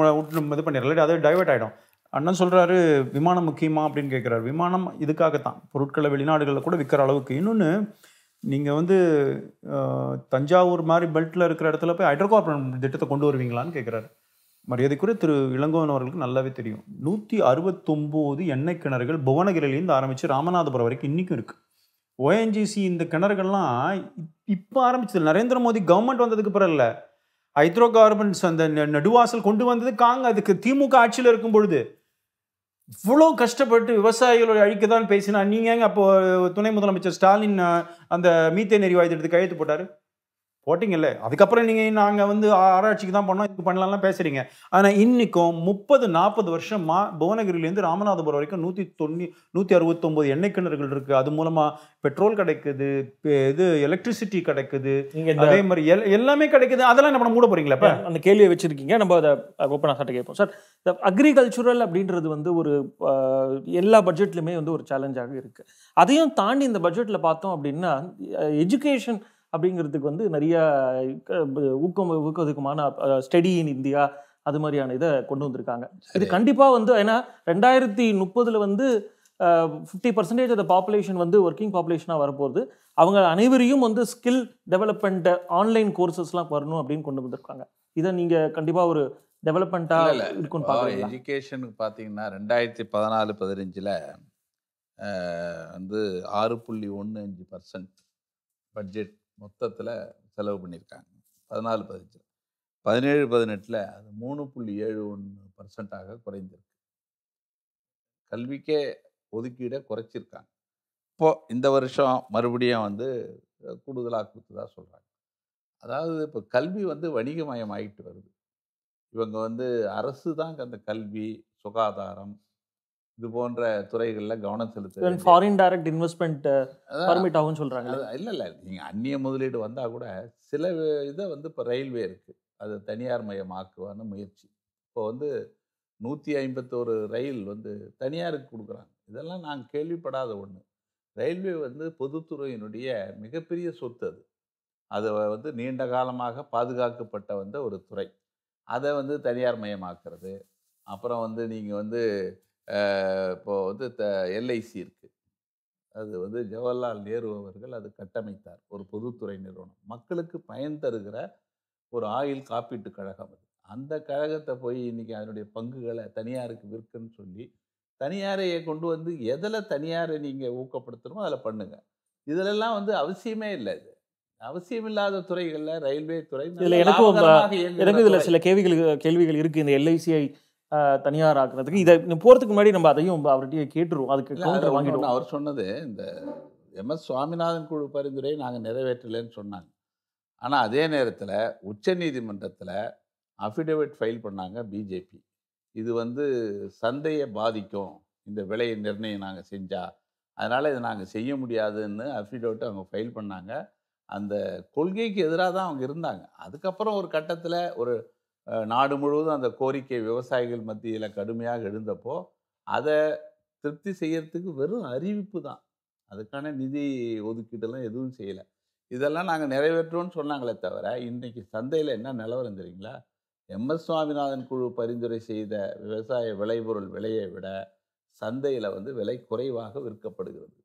இது பண்ணிடுறேன், அது டைவெர்ட் ஆகிடும். அண்ணன் சொல்கிறாரு விமானம் முக்கியமா அப்படின்னு கேட்குறாரு. விமானம் இதுக்காகத்தான், பொருட்களை வெளிநாடுகளில் கூட விற்கிற அளவுக்கு. இன்னொன்று, நீங்கள் வந்து தஞ்சாவூர் மாதிரி பெல்ட்டில் இருக்கிற இடத்துல போய் ஹைட்ரோ கார்பன் திட்டத்தை கொண்டு வருவீங்களான்னு கேட்குறாரு. மரியாதைக்குரிய திரு இளங்கோவன் அவர்களுக்கு நல்லாவே தெரியும், நூற்றி அறுபத்தொம்போது எண்ணெய் கிணறுகள் புவனகிரிலேருந்து ஆரம்பித்து ராமநாதபுரம் வரைக்கும் இன்றைக்கும் இருக்குது. ஓஎன்ஜிசி இந்த கிணறுகள்லாம் இப்போ ஆரம்பிச்சது நரேந்திர மோடி கவர்மெண்ட் வந்ததுக்கு பிறகு இல்லை. ஹைட்ரோ கார்பன்ஸ் அந்த நெடுவாசல் கொண்டு வந்தது காங்க அதுக்கு திமுக ஆட்சியில் இருக்கும் பொழுது. இவ்வளோ கஷ்டப்பட்டு விவசாயிகளோட அழிக்க தான் பேசினா நீங்கள் ஏங்க அப்போ துணை முதலமைச்சர் ஸ்டாலின் அந்த மீத்தேன் எரிவாயு திட்டத்துக்கு கையெழுத்து போட்டார் போட்டிங்கல்ல? அதுக்கப்புறம் நீங்கள் நாங்கள் வந்து ஆராய்ச்சிக்கு தான் பண்ணோம், இதுக்கு பண்ணலாம்லாம் பேசுகிறீங்க. ஆனால் இன்றைக்கும் முப்பது நாற்பது வருஷமாக புவனகிரிலேருந்து ராமநாதபுரம் வரைக்கும் நூற்றி தொண்ணூ நூற்றி அறுபத்தொம்போது எண்ணெய் கிணறுகள் இருக்குது. அது மூலமாக பெட்ரோல் கிடைக்குது, இது எலக்ட்ரிசிட்டி கிடைக்குது, அதே மாதிரி எல் எல்லாமே கிடைக்குது. அதெல்லாம் என்ன பண்ண மூட போகிறீங்களா? இப்போ அந்த கேள்வியை வச்சுருக்கீங்க, நம்ம அதை ஓப்பனாக சட்டை கேட்போம். சார், அக்ரிகல்ச்சுரல் அப்படின்றது வந்து ஒரு எல்லா பட்ஜெட்லையுமே வந்து ஒரு சேலஞ்சாக இருக்குது. அதையும் தாண்டி இந்த பட்ஜெட்டில் பார்த்தோம் அப்படின்னா எஜுகேஷன் அப்படிங்கிறதுக்கு வந்து நிறைய ஊக்கம் ஊக்கத்துக்குமான ஸ்டடி இன் இந்தியா அது மாதிரியான இதை கொண்டு வந்திருக்காங்க. இது கண்டிப்பாக வந்து ஏன்னா ரெண்டாயிரத்தி முப்பதில் வந்து fifty percentage of the population வந்து ஒர்க்கிங் பாப்புலேஷனாக வரப்போகுது. அவங்க அனைவரையும் வந்து ஸ்கில் டெவலப்மெண்ட் ஆன்லைன் கோர்சஸ்லாம் வரணும் அப்படின்னு கொண்டு வந்திருக்காங்க. இதை நீங்கள் கண்டிப்பாக ஒரு டெவலப்மெண்ட்டாக இருக்குன்னு பார்க்கலாம். எஜுகேஷனுக்கு பார்த்தீங்கன்னா ரெண்டாயிரத்தி பதினாலு பதினஞ்சில் வந்து ஆறு புள்ளி ஒன்று அஞ்சு பர்சன்ட் பட்ஜெட் மொத்தத்தில் செலவு பண்ணியிருக்காங்க. பதினாலு பதினஞ்சு பதினேழு பதினெட்டில் அது மூணு புள்ளி ஏழு ஒன்று பர்சன்டாக குறைந்திருக்கு. கல்விக்கே ஒதுக்கீடை குறைச்சிருக்காங்க. இப்போது இந்த வருஷம் மறுபடியும் வந்து கூடுதலாக கொடுத்ததாக சொல்கிறாங்க. அதாவது இப்போ கல்வி வந்து வணிகமயம் ஆகிட்டு வருது. இவங்க வந்து அரசு தான் அந்த கல்வி, சுகாதாரம் இது போன்ற துறைகளில் கவனம் செலுத்து. ஃபாரின் டைரக்ட் இன்வெஸ்ட்மெண்ட் பர்மிட் ஆகும்னு சொல்கிறாங்க. இல்லை இல்லை நீங்கள் அந்நிய முதலீடு வந்தால் கூட சில இதை வந்து இப்போ ரயில்வே இருக்குது, அது தனியார் மயமாக்குவான்னு முயற்சி. இப்போ வந்து நூற்றி ஐம்பத்தோரு ரயில் வந்து தனியாருக்கு கொடுக்குறாங்க. இதெல்லாம் நாங்கள் கேள்விப்படாத ஒன்று. ரயில்வே வந்து பொதுத்துறையினுடைய மிகப்பெரிய சொத்து. அது அதை வந்து நீண்ட காலமாக பாதுகாக்கப்பட்ட வந்த ஒரு துறை. அதை வந்து தனியார் மயமாக்குறது. அப்புறம் வந்து நீங்கள் வந்து இப்போது வந்து த எல்ஐசி இருக்குது. அது வந்து ஜவஹர்லால் நேரு அவர்கள் அது கட்டமைத்தார். ஒரு பொதுத்துறை நிறுவனம், மக்களுக்கு பயன் தருகிற ஒரு ஆயுள் காப்பீட்டு கழகம். அது அந்த கழகத்தை போய் இன்றைக்கி அதனுடைய பங்குகளை தனியாருக்கு விற்குன்னு சொல்லி தனியாரையை கொண்டு வந்து எதில் தனியாரை நீங்கள் ஊக்கப்படுத்தணுமோ அதில் பண்ணுங்கள். இதிலெல்லாம் வந்து அவசியமே இல்லை. இது அவசியமில்லாத துறைகளில் ரயில்வே துறை. இல்லை, எனக்கும் எனக்கு இதில் சில கேள்விகள் கேள்விகள் இருக்குது. இந்த எல்ஐசிஐ தனியார் ஆக்குறதுக்கு இதை போகிறதுக்கு முன்னாடி நம்ம அதையும் அவர்கிட்ட கேட்டுருவோம். அதுக்கு வாங்கிடுவோம். அவர் சொன்னது இந்த எம் எஸ் சுவாமிநாதன் குழு பரிந்துரையை நாங்கள் நிறைவேற்றலைன்னு சொன்னாங்க. ஆனால் அதே நேரத்தில் உச்சநீதிமன்றத்தில் அஃபிடவிட் ஃபைல் பண்ணாங்க பிஜேபி. இது வந்து சந்தையை பாதிக்கும், இந்த விலை நிர்ணயம் நாங்கள் செஞ்சால், அதனால் இதை நாங்கள் செய்ய முடியாதுன்னு அஃபிடவிட் அவங்க ஃபைல் பண்ணாங்க. அந்த கொள்கைக்கு எதிராக தான் அவங்க இருந்தாங்க. அதுக்கப்புறம் ஒரு கட்டத்தில் ஒரு நாடு முழுவதும் அந்த கோரிக்கை விவசாயிகள் மத்தியில் கடுமையாக எழுந்தப்போ அதை திருப்தி செய்கிறதுக்கு வெறும் அறிவிப்பு தான், அதுக்கான நிதி ஒதுக்கீட்டெல்லாம் எதுவும் செய்யலை. இதெல்லாம் நாங்கள் நிறைவேற்றோன்னு சொன்னாங்களே தவிர இன்றைக்கி சந்தையில் என்ன நிலவரம் தெரியுங்களா? எம் எஸ் சுவாமிநாதன் குழு பரிந்துரை செய்த விவசாய விளைபொருள் விலையை விட சந்தையில் வந்து விலை குறைவாக விற்கப்படுகிறது.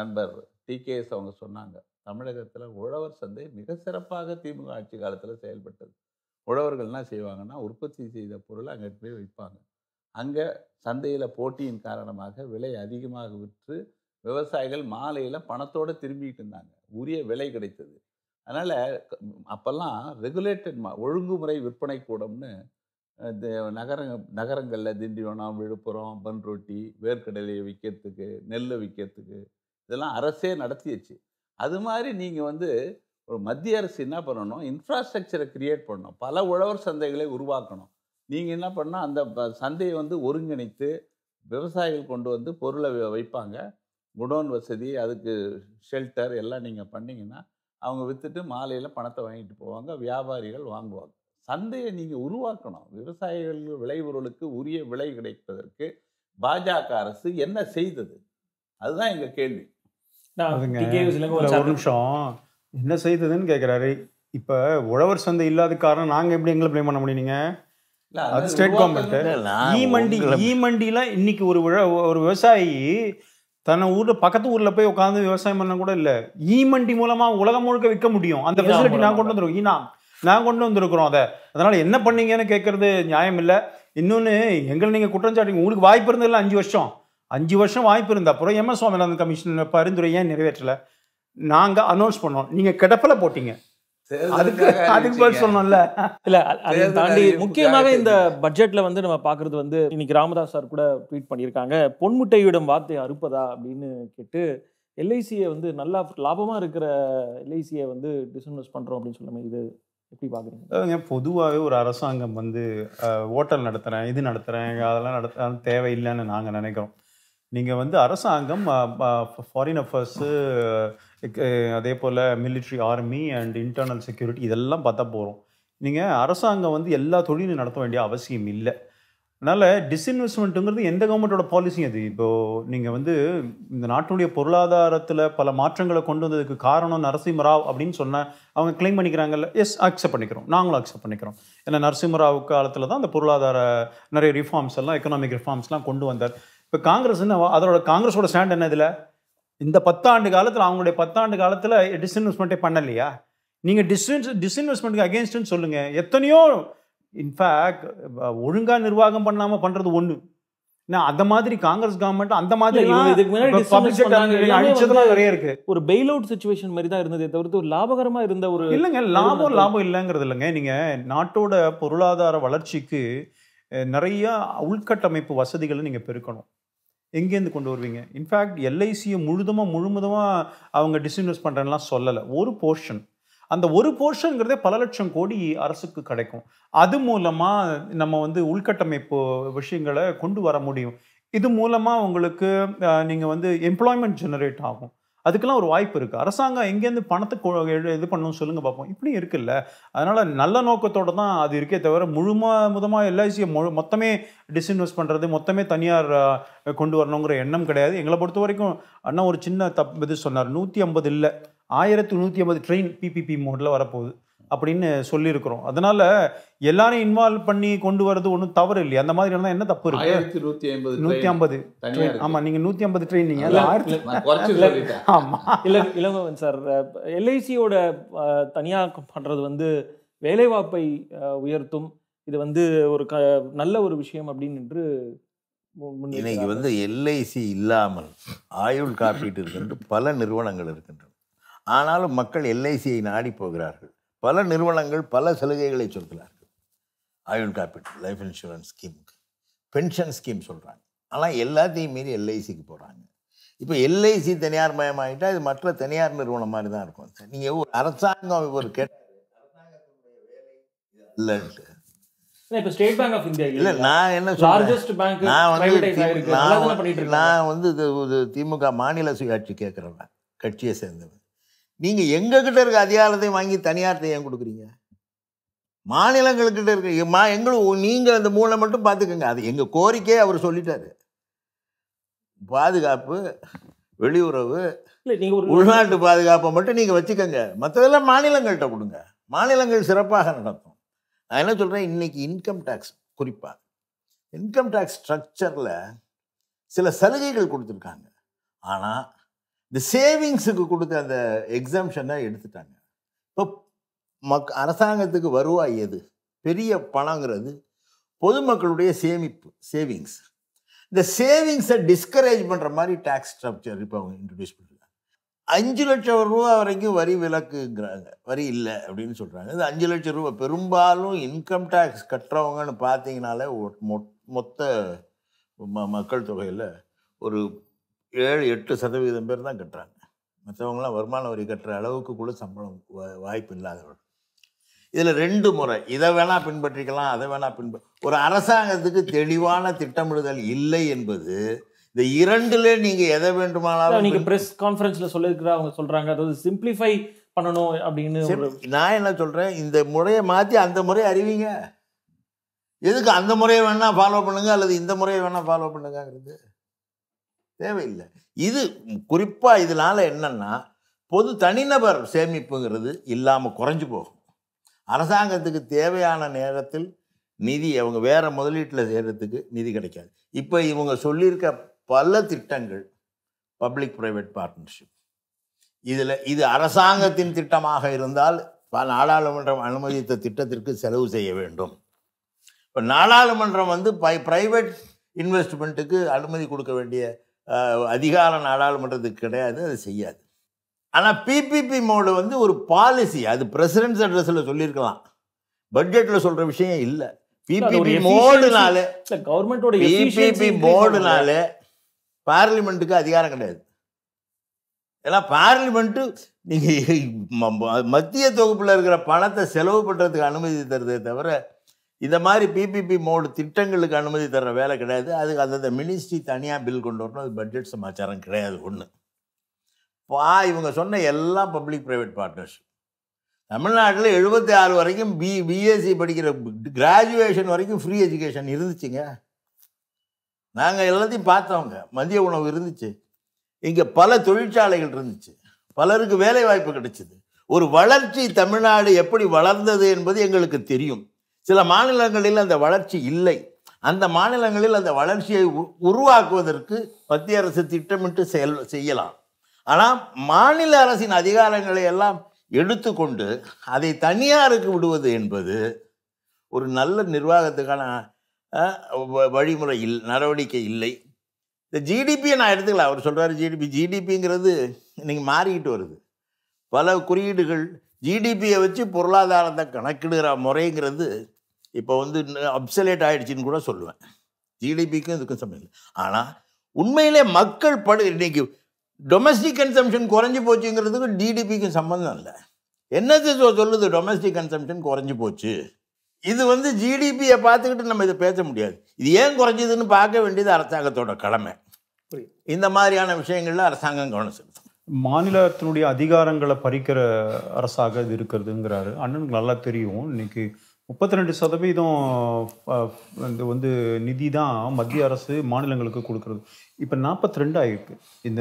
நண்பர் டி கே எஸ் அவங்க சொன்னாங்க, தமிழகத்தில் உழவர் சந்தை மிக சிறப்பாக திமுக ஆட்சி காலத்தில் செயல்பட்டது. உழவர்கள் என்ன செய்வாங்கன்னா, உற்பத்தி செய்த பொருளை அங்கே போய் வைப்பாங்க. அங்கே சந்தையில் போட்டியின் காரணமாக விலை அதிகமாக விற்று விவசாயிகள் மாலையில் பணத்தோடு திரும்பிக்கிட்டு இருந்தாங்க. உரிய விலை கிடைத்தது. அதனால் அப்போல்லாம் ரெகுலேட்டட் மா ஒழுங்குமுறை விற்பனை கூடம்னு இந்த நகர நகரங்களில் திண்டிவனம், விழுப்புரம், பன்ரொட்டி, வேர்க்கடலையை விற்கிறதுக்கு, நெல்லை விற்கிறதுக்கு இதெல்லாம் அரசே நடத்திடுச்சு. அது மாதிரி நீங்கள் வந்து ஒரு மத்திய அரசு என்ன பண்ணணும், இன்ஃப்ராஸ்ட்ரக்சரை க்ரியேட் பண்ணணும், பல உழவர் சந்தைகளை உருவாக்கணும். நீங்கள் என்ன பண்ணால் அந்த சந்தையை வந்து ஒருங்கிணைத்து விவசாயிகள் கொண்டு வந்து பொருளை வைப்பாங்க. குடோன் வசதி, அதுக்கு ஷெல்டர் எல்லாம் நீங்கள் பண்ணிங்கன்னா அவங்க விற்றுட்டு மாலையில் பணத்தை வாங்கிட்டு போவாங்க, வியாபாரிகள் வாங்குவாங்க. சந்தையை நீங்கள் உருவாக்கணும். விவசாயிகள் விளைபொருளுக்கு உரிய விலை கிடைப்பதற்கு பாஜக அரசு என்ன செய்தது? அதுதான் எங்கள் கேள்வி. ஒரு நிமிஷம் என்ன செய்ததுன்னு கேட்குறாரு. இப்போ உழவர் சந்தை இல்லாத காரணம் நாங்கள் எப்படி எங்களை ப்ளேம் பண்ண முடியுங்க? அது ஸ்டேட் கவர்மெண்ட்டு. ஈ மண்டி ஈ மண்டிலாம் இன்றைக்கி ஒரு ஒரு விவசாயி தன்னை ஊரில் பக்கத்து ஊரில் போய் உட்காந்து விவசாயம் பண்ண கூட இல்லை. ஈ மண்டி மூலமாக உலகம் முழுக்க விற்க முடியும். அந்த ஃபெசிலிட்டி நான் கொண்டு வந்துருக்கோம். ஈனா நான் கொண்டு வந்திருக்கிறோம். அதை அதனால் என்ன பண்ணீங்கன்னு கேட்குறது நியாயம் இல்லை. இன்னொன்று, எங்களை நீங்கள் குற்றம் சாட்டிங்க. உங்களுக்கு வாய்ப்பு இருந்ததில்ல. அஞ்சு வருஷம் அஞ்சு வருஷம் வாய்ப்பு இருந்த அப்புறம் எம் எஸ் சுவாமிநாதன் கமிஷன் பரிந்துரை ஏன் நிறைவேற்றலை? நாங்கள் அனௌன்ஸ் பண்ணோம், நீங்கள் கிடப்பில் போட்டிங்க. அதுக்கு அதுக்கு பதில் சொன்னோம்ல. இல்ல அதை தாண்டி முக்கியமாக இந்த பட்ஜெட்ல வந்து நம்ம பாக்குறது வந்து இன்னைக்கு ராமதாஸ் சார் கூட ட்வீட் பண்ணியிருக்காங்க, பொன்முட்டையிடும் வார்த்தை அறுப்பதா அப்படின்னு கேட்டு எல்ஐசியை வந்து நல்லா லாபமா இருக்கிற எல்ஐசியை வந்து டிஸ்இன்வெஸ்ட் பண்றோம் அப்படின்னு சொல்லுங்க. இது எப்படி பாக்குறீங்க? பொதுவாகவே ஒரு அரசாங்கம் வந்து ஹோட்டல் நடத்துறேன் இது நடத்துறேன் அதெல்லாம் நடத்த தேவையில்லைன்னு நாங்க நினைக்கிறோம். நீங்கள் வந்து அரசாங்கம் ஃபாரின் அஃபேர்ஸு அதே போல் military army and internal security இதெல்லாம் பார்த்தா போகிறோம். நீங்கள் அரசாங்கம் வந்து எல்லா தொழிலும் நடத்த வேண்டிய அவசியம் இல்லை. அதனால் டிஸ்இன்வெஸ்ட்மெண்ட்டுங்கிறது எந்த கவர்மெண்ட்டோட பாலிசியும் அது. இப்போது நீங்கள் வந்து இந்த நாட்டினுடைய பொருளாதாரத்தில் பல மாற்றங்களை கொண்டு வந்ததுக்கு காரணம் நரசிம்மராவ் அப்படின்னு சொன்னால் அவங்க கிளைம் பண்ணிக்கிறாங்கல்ல. எஸ், அக்செப்ட் பண்ணிக்கிறோம், நாங்களும் அக்செப்ட் பண்ணிக்கிறோம். ஏன்னா நரசிம்மராவ் காலத்தில் தான் அந்த பொருளாதார நிறைய ரிஃபார்ம்ஸ் எல்லாம் எக்கனாமிக் ரிஃபார்ம்ஸ்லாம் கொண்டு வந்தார். இப்போ காங்கிரஸ் என்ன அதோட காங்கிரஸோட ஸ்டாண்ட் என்ன இதில்? இந்த பத்தாண்டு காலத்தில் அவங்களுடைய பத்தாண்டு காலத்தில் டிஸ்இன்வெஸ்ட்மெண்ட்டே பண்ணலையா? நீங்கள் டிஸ்இன்ஸ் டிஸ்இன்வெஸ்ட்மெண்ட்டுக்கு அகேன்ஸ்ட்னு சொல்லுங்கள். எத்தனையோ இன்ஃபேக்ட் ஒழுங்காக நிர்வாகம் பண்ணாமல் பண்ணுறது ஒன்று. நான் அந்த மாதிரி காங்கிரஸ் கவர்மெண்ட் அந்த மாதிரி அழிச்சதெல்லாம் நிறைய இருக்கு. ஒரு பெயில் அவுட் சிச்சுவேஷன் மாதிரி தான் இருந்ததே தவிர்த்து ஒரு லாபகரமா இருந்த ஒரு இல்லைங்க. லாபம் லாபம் இல்லைங்கிறது இல்லைங்க. நீங்கள் நாட்டோட பொருளாதார வளர்ச்சிக்கு நிறையா உள்கட்டமைப்பு வசதிகளை நீங்கள் பெருக்கணும். எங்கேருந்து கொண்டு வருவீங்க? இன்ஃபேக்ட் எல்ஐசியை முழுதுமாக முழுமுதமாக அவங்க டிஸ்இன்வெஸ்ட் பண்ணுறேன்லாம் சொல்லலை. ஒரு போர்ஷன், அந்த ஒரு போர்ஷனுங்கிறதே பல லட்சம் கோடி அரசுக்கு கிடைக்கும். அது மூலமாக நம்ம வந்து உள்கட்டமைப்பு விஷயங்களை கொண்டு வர முடியும். இது மூலமாக உங்களுக்கு நீங்கள் வந்து எம்ப்ளாய்மெண்ட் ஜெனரேட் ஆகும். அதுக்கெல்லாம் ஒரு வாய்ப்பு இருக்குது. அரசாங்கம் எங்கேருந்து பணத்தை இது பண்ணணும்னு சொல்லுங்கள் பார்ப்போம். இப்படியும் இருக்குல்ல. அதனால் நல்ல நோக்கத்தோடு தான் அது இருக்கே தவிர முழுமா முதமாக எல்ஐசியை மொ மொத்தமே டிஸ்இன்வெஸ்ட் பண்ணுறது மொத்தமே தனியார் கொண்டு வரணுங்கிற எண்ணம் கிடையாது. எங்களை பொறுத்த வரைக்கும் அண்ணா ஒரு சின்ன தப்பு இது சொன்னார். நூற்றி ஐம்பது இல்லை ஆயிரத்தி நூற்றி ஐம்பது ட்ரெயின் பிபிபி மோடில் வரப்போகுது அப்படின்னு சொல்லியிருக்கிறோம். அதனால எல்லாரும் இன்வால்வ் பண்ணி கொண்டு வர்றது ஒன்றும் தவறு இல்லையா? அந்த மாதிரி இருந்தால் என்ன தப்பு இருக்கு? நூற்றி ஐம்பது நூற்றி ஐம்பது ஆமாம், நீங்கள் நூற்றி ஐம்பது ட்ரெயின் நீங்கள் ஆயிரத்தி ஆமாம். இல்லை இளங்கோவன் சார், எல்ஐசியோட தனியாக பண்ணுறது வந்து வேலைவாய்ப்பை உயர்த்தும், இது வந்து ஒரு க நல்ல ஒரு விஷயம் அப்படின்னு என்று இன்னைக்கு வந்து எல்ஐசி இல்லாமல் ஆயுள் காப்பீட்டு இருக்கின்ற பல நிறுவனங்கள் இருக்கின்றன. ஆனாலும் மக்கள் எல்ஐசியை நாடி போகிறார்கள். பல நிறுவனங்கள் பல சலுகைகளை சொல்கிறார்கள். ஆயுள் காப்பீட்டு லைஃப் இன்சூரன்ஸ் ஸ்கீமுக்கு, பென்ஷன் ஸ்கீம் சொல்கிறாங்க. ஆனால் எல்லாத்தையும் மீறி எல்ஐசிக்கு போகிறாங்க. இப்போ எல்ஐசி தனியார் மயமாகிட்டால் இது மற்ற தனியார் நிறுவனம் மாதிரி தான் இருக்கும் சார். நீங்கள் ஒரு அரசாங்கம் ஒரு கேட்ட அரசாங்கத்தினுடைய இப்போ ஸ்டேட் பேங்க் ஆஃப் இந்தியா இல்லை, நான் என்ன லார்ஜஸ்ட் பேங்க் நான் வந்து நான் வந்து இது திமுக மாநில சுயாட்சி கேட்குறவன், கட்சியை சேர்ந்தவன். நீங்கள் எங்ககிட்ட இருக்க அதிகாரத்தை வாங்கி தனியார்த்தை ஏன் கொடுக்குறீங்க? மாநிலங்கள்கிட்ட இருக்க மா எங்களும் நீங்கள் அந்த மூளை மட்டும் பார்த்துக்கோங்க. அது எங்கள் கோரிக்கையை அவர் சொல்லிட்டாரு. பாதுகாப்பு, வெளியுறவு, உள்நாட்டு பாதுகாப்பை மட்டும் நீங்கள் வச்சுக்கோங்க, மற்றதெல்லாம் மாநிலங்கள்கிட்ட கொடுங்க. மாநிலங்கள் சிறப்பாக நடக்கும். நான் என்ன சொல்கிறேன், இன்றைக்கி இன்கம் டேக்ஸ் குறிப்பாக இன்கம் டேக்ஸ் ஸ்ட்ரக்சரில் சில சலுகைகள் கொடுத்துருக்காங்க. ஆனால் இந்த சேவிங்ஸுக்கு கொடுத்த அந்த எக்ஸம்ஷனை எடுத்துட்டாங்க. இப்போ மக் அரசாங்கத்துக்கு வருவாய் எது? பெரிய பணங்கிறது பொதுமக்களுடைய சேமிப்பு, சேவிங்ஸ். இந்த சேவிங்ஸை டிஸ்கரேஜ் பண்ணுற மாதிரி டேக்ஸ் ஸ்ட்ரக்சர் இப்போ அவங்க இன்ட்ரடியூஸ் பண்ணுறாங்க. அஞ்சு லட்சம் ரூபா வரைக்கும் வரி விலக்குங்கிறாங்க, வரி இல்லை அப்படின்னு சொல்கிறாங்க. இந்த அஞ்சு லட்சம் ரூபா பெரும்பாலும் இன்கம் டேக்ஸ் கட்டுறவங்கன்னு பார்த்தீங்கனாலே மொத்த மக்கள் தொகையில் ஒரு ஏழு எட்டு சதவீதம் பேர் தான் கட்டுறாங்க. மற்றவங்களாம் வருமான வரி கட்டுற அளவுக்கு கூட சம்பளம் வாய்ப்பு இல்லாதவர்கள். இதில் ரெண்டு முறை இதை வேணால் பின்பற்றிக்கலாம், அதை வேணால் பின்ப ஒரு அரசாங்கத்துக்கு தெளிவான திட்டமிடுதல் இல்லை என்பது இந்த இரண்டுல நீங்கள் எதை வேண்டுமானாலும். நீங்கள் ப்ரெஸ் கான்ஃபரன்ஸில் சொல்லியிருக்கிற அவங்க சொல்கிறாங்க, அதாவது சிம்பிளிஃபை பண்ணணும் அப்படின்னு. நான் என்ன சொல்கிறேன், இந்த முறையை மாற்றி அந்த முறையை அறிவிங்க. எதுக்கு அந்த முறையை வேணால் ஃபாலோ பண்ணுங்க அல்லது இந்த முறையை வேணால் ஃபாலோ பண்ணுங்கிறது தேவையில்லை. இது குறிப்பாக இதனால் என்னென்னா பொது தனிநபர் சேமிப்புங்கிறது இல்லாமல் குறைஞ்சி போகும். அரசாங்கத்துக்கு தேவையான நேரத்தில் நிதி அவங்க வேறு முதலீட்டில் செய்கிறதுக்கு நிதி கிடைக்காது. இப்போ இவங்க சொல்லியிருக்க பல திட்டங்கள் பப்ளிக் ப்ரைவேட் பார்ட்னர்ஷிப், இதில் இது அரசாங்கத்தின் திட்டமாக இருந்தால் நாடாளுமன்றம் அனுமதித்த திட்டத்திற்கு செலவு செய்ய வேண்டும். இப்போ நாடாளுமன்றம் வந்து பை ப்ரைவேட் இன்வெஸ்ட்மெண்ட்டுக்கு அனுமதி கொடுக்க வேண்டிய அதிகார நாடாளுமன்றத்துக்கு கிடையாது, அது செய்யாது. ஆனால் பிபிபி மோடு வந்து ஒரு பாலிசி, அது பிரசிடென்ட்ஸ் அட்ரஸில் சொல்லியிருக்கலாம், பட்ஜெட்டில் சொல்கிற விஷயம் இல்லை. பிபிபி மோடுனால கவர்மெண்டோட பிபிபி மோடுனால பார்லிமெண்ட்டுக்கு அதிகாரம் கிடையாது. ஏன்னா பார்லிமெண்ட்டு நீங்கள் மத்திய தொகுப்பில் இருக்கிற பணத்தை செலவு பண்ணுறதுக்கு அனுமதி தருதே தவிர இந்த மாதிரி பிபிபி மோடு திட்டங்களுக்கு அனுமதி தர்ற வேலை கிடையாது. அதுக்கு அந்தந்த மினிஸ்ட்ரி தனியாக பில் கொண்டு வரணும், அது பட்ஜெட் சமாச்சாரம் கிடையாது. ஒன்று பா இவங்க சொன்ன எல்லாம் பப்ளிக் ப்ரைவேட் பார்ட்னர்ஷிப். தமிழ்நாட்டில் எழுபத்தி ஆறு வரைக்கும் பி பிஎஸ்சி படிக்கிற கிராஜுவேஷன் வரைக்கும் ஃப்ரீ எஜுகேஷன் இருந்துச்சுங்க. நாங்கள் எல்லாத்தையும் பார்த்தவங்க, மதிய உணவு இருந்துச்சு, இங்கே பல தொழிற்சாலைகள் இருந்துச்சு, பலருக்கு வேலை வாய்ப்பு கிடைச்சிது. ஒரு வளர்ச்சி தமிழ்நாடு எப்படி வளர்ந்தது என்பது எங்களுக்கு தெரியும். சில மாநிலங்களில் அந்த வளர்ச்சி இல்லை. அந்த மாநிலங்களில் அந்த வளர்ச்சியை உருவாக்குவதற்கு மத்திய அரசு திட்டமிட்டு செயல் செய்யலாம். ஆனால் மாநில அரசின் அதிகாரங்களை எல்லாம் எடுத்துக்கொண்டு அதை தனியாருக்கு விடுவது என்பது ஒரு நல்ல நிர்வாகத்துக்கான வழிமுறை இல் நடவடிக்கை இல்லை. இந்த ஜிடிபியை நான் எடுத்துக்கலாம். அவர் சொல்கிறார் ஜிடிபி ஜிடிபிங்கிறது இன்றைக்கி மாறிக்கிட்டு வருது. பல குறியீடுகள் ஜிடிபியை வச்சு பொருளாதாரத்தை கணக்கிடுகிற முறைங்கிறது இப்போ வந்து அப்சலேட் ஆகிடுச்சின்னு கூட சொல்லுவேன். ஜிடிபிக்கும் இதுக்கும் சம்பந்தம் இல்லை. ஆனால் உண்மையிலே மக்கள் படு இன்றைக்கி டொமஸ்டிக் கன்சம்ஷன் குறைஞ்சி போச்சுங்கிறதுக்கு ஜிடிபிக்கும் சம்பந்தம் இல்லை. என்னது சொல்லுது டொமஸ்டிக் கன்சம்ஷன் குறைஞ்சி போச்சு. இது வந்து ஜிடிபியை பார்த்துக்கிட்டு நம்ம இதை பேச முடியாது. இது ஏன் குறைஞ்சதுன்னு பார்க்க வேண்டியது அரசாங்கத்தோட கடமை. இந்த மாதிரியான விஷயங்களில் அரசாங்கம் கவனம் செலுத்தும். மாநிலத்தினுடைய அதிகாரங்களை பறிக்கிற அரசாக இது இருக்கிறதுங்கிறாரு. அண்ணனுக்கு நல்லா தெரியும். இன்னைக்கு முப்பத்தி ரெண்டு சதவீதம் இந்த வந்து நிதி தான் மத்திய அரசு மாநிலங்களுக்கு கொடுக்குறது. இப்போ நாற்பத்தி ரெண்டு ஆகிருக்கு. இந்த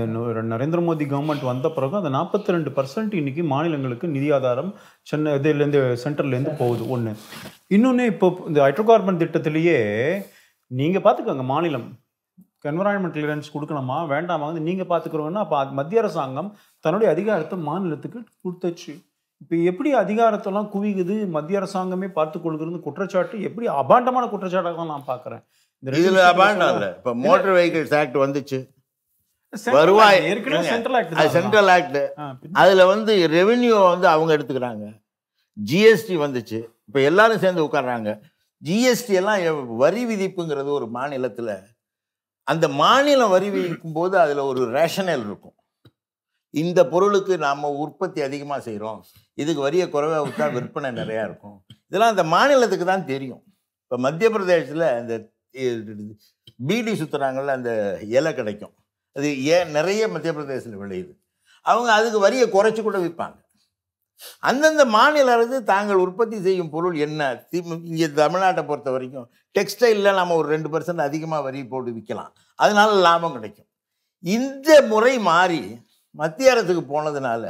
நரேந்திர மோடி கவர்மெண்ட் வந்த பிறகு அந்த நாற்பத்தி ரெண்டு பர்சன்ட் இன்றைக்கி மாநிலங்களுக்கு நிதி ஆதாரம் சென்னை இதுலேருந்து சென்ட்ரல்லேருந்து போகுது. ஒன்று இன்னொன்று, இப்போ இந்த ஹைட்ரோ கார்பன் திட்டத்திலேயே நீங்கள் பார்த்துக்கோங்க, மாநிலம் என்விரான்மெண்ட் கிளியரன்ஸ் கொடுக்கணுமா வேண்டாமா நீங்கள் பார்த்துக்கிறோன்னா அப்போ மத்திய அரசாங்கம் தன்னுடைய அதிகாரத்தை மாநிலத்துக்கு கொடுத்துச்சு. இப்போ எப்படி அதிகாரத்தெல்லாம் குவிக்குது மத்திய அரசாங்கமே பார்த்து கொள்கிறது குற்றச்சாட்டு, எப்படி அபாண்டமான குற்றச்சாட்டாக தான் நான் பார்க்குறேன். இதில் அபாண்டம் இல்லை. இப்போ மோட்டார் வெஹிக்கிள்ஸ் ஆக்ட் வந்துச்சு, வருவாய் சென்ட்ரல் ஆக்ட், அதில் வந்து ரெவென்யூ வந்து அவங்க எடுத்துக்கிறாங்க. ஜிஎஸ்டி வந்துச்சு, இப்போ எல்லாரும் சேர்ந்து உட்காடுறாங்க. ஜிஎஸ்டி எல்லாம் வரி விதிப்புங்கிறது ஒரு மாநிலத்தில், அந்த மாநிலம் வரி விதிக்கும் போது அதில் ஒரு ரேஷனல் இருக்கும். இந்த பொருளுக்கு நாம் உற்பத்தி அதிகமாக செய்கிறோம், இதுக்கு வரியை குறைவாக விட்டால் விற்பனை நிறையா இருக்கும், இதெல்லாம் அந்த மாநிலத்துக்கு தான் தெரியும். இப்போ மத்திய பிரதேசத்தில் அந்த பீடி சுற்றுறாங்கள்ல அந்த இலை கிடைக்கும், அது ஏ நிறைய மத்திய பிரதேசத்தில் விளையுது. அவங்க அதுக்கு வரியை குறைச்சி கூட விற்பாங்க. அந்தந்த மாநில அரசு தாங்கள் உற்பத்தி செய்யும் பொருள் என்ன. இங்கே தமிழ்நாட்டை பொறுத்த வரைக்கும் டெக்ஸ்டைலில் நம்ம ஒரு ரெண்டு பர்சன்ட் அதிகமாக வரி போட்டு விற்கலாம், அதனால லாபம் கிடைக்கும். இந்த முறை மாறி மத்திய அரசுக்கு போனதுனால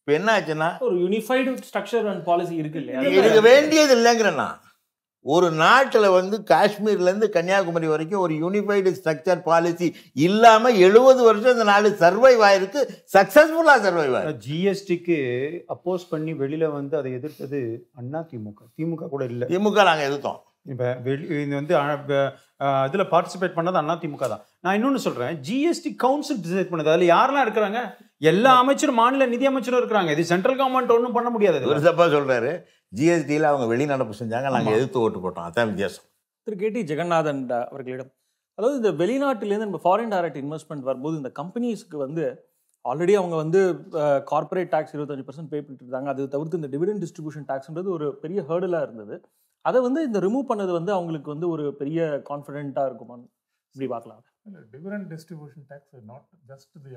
இப்போ என்ன ஆச்சுன்னா ஒரு யூனிஃபைடு ஸ்ட்ரக்சர் அண்ட் பாலிசி இருக்கு இல்லையா, இதுக்கு வேண்டியது இல்லைங்கிறேன்னா. ஒரு நாட்டில் வந்து காஷ்மீர்லேருந்து கன்னியாகுமரி வரைக்கும் ஒரு யூனிஃபைடு ஸ்ட்ரக்சர் பாலிசி இல்லாமல் எழுபது வருஷம் இந்த நாடு சர்வைவ் ஆயிருக்கு, சக்ஸஸ்ஃபுல்லாக சர்வைவ் ஆயிருக்கு. ஜிஎஸ்டிக்கு அப்போஸ் பண்ணி வெளியில் வந்து அதை எதிர்த்தது அண்ணா திமுக, திமுக கூட இல்லை. திமுக நாங்கள் எதிர்த்தோம். இப்போ வெளி இது வந்து இதில் பார்ட்டிசிபேட் பண்ணது அண்ணா திமுக தான். நான் இன்னொன்று சொல்கிறேன், ஜிஎஸ்டி கவுன்சில் டிசைட் பண்ணது, அதில் யாரெல்லாம் இருக்கிறாங்க, எல்லா அமைச்சரும் மாநில நிதி அமைச்சரும் இருக்கிறாங்க. இது சென்ட்ரல் கவர்மெண்ட் ஒன்றும் பண்ண முடியாது. ஒரு தப்பா சொல்றாரு, ஜிஎஸ்டியில் அவங்க வெளிநடப்பு செஞ்சாங்க, நாங்கள் எதிர்த்து ஓட்டு போட்டோம், அதான் வித்தியாசம். திரு கே டி ஜெகநாதன் அவர்களிடம், அதாவது இந்த வெளிநாட்டிலேருந்து நம்ம ஃபாரின் டைரக்ட் இன்வெஸ்ட்மெண்ட் வரும்போது இந்த கம்பெனிஸ்க்கு வந்து ஆல்ரெடி அவங்க வந்து கார்பரேட் டேக்ஸ் இருபத்தஞ்சு பர்சன்ட் பே பண்ணிட்டு இருந்தாங்க. அதை தவிர்த்து இந்த டிவிடெண்ட் டிஸ்ட்ரிபியூஷன் டேக்ஸ்ன்றது ஒரு பெரிய ஹேர்டலாக இருந்தது. அதை வந்து இந்த ரிமூவ் பண்ணது வந்து அவங்களுக்கு வந்து ஒரு பெரிய கான்ஃபிடென்ட்டாக இருக்குமான்னு இப்படி பார்க்கலாம். இல்லை, dividend distribution tax not just the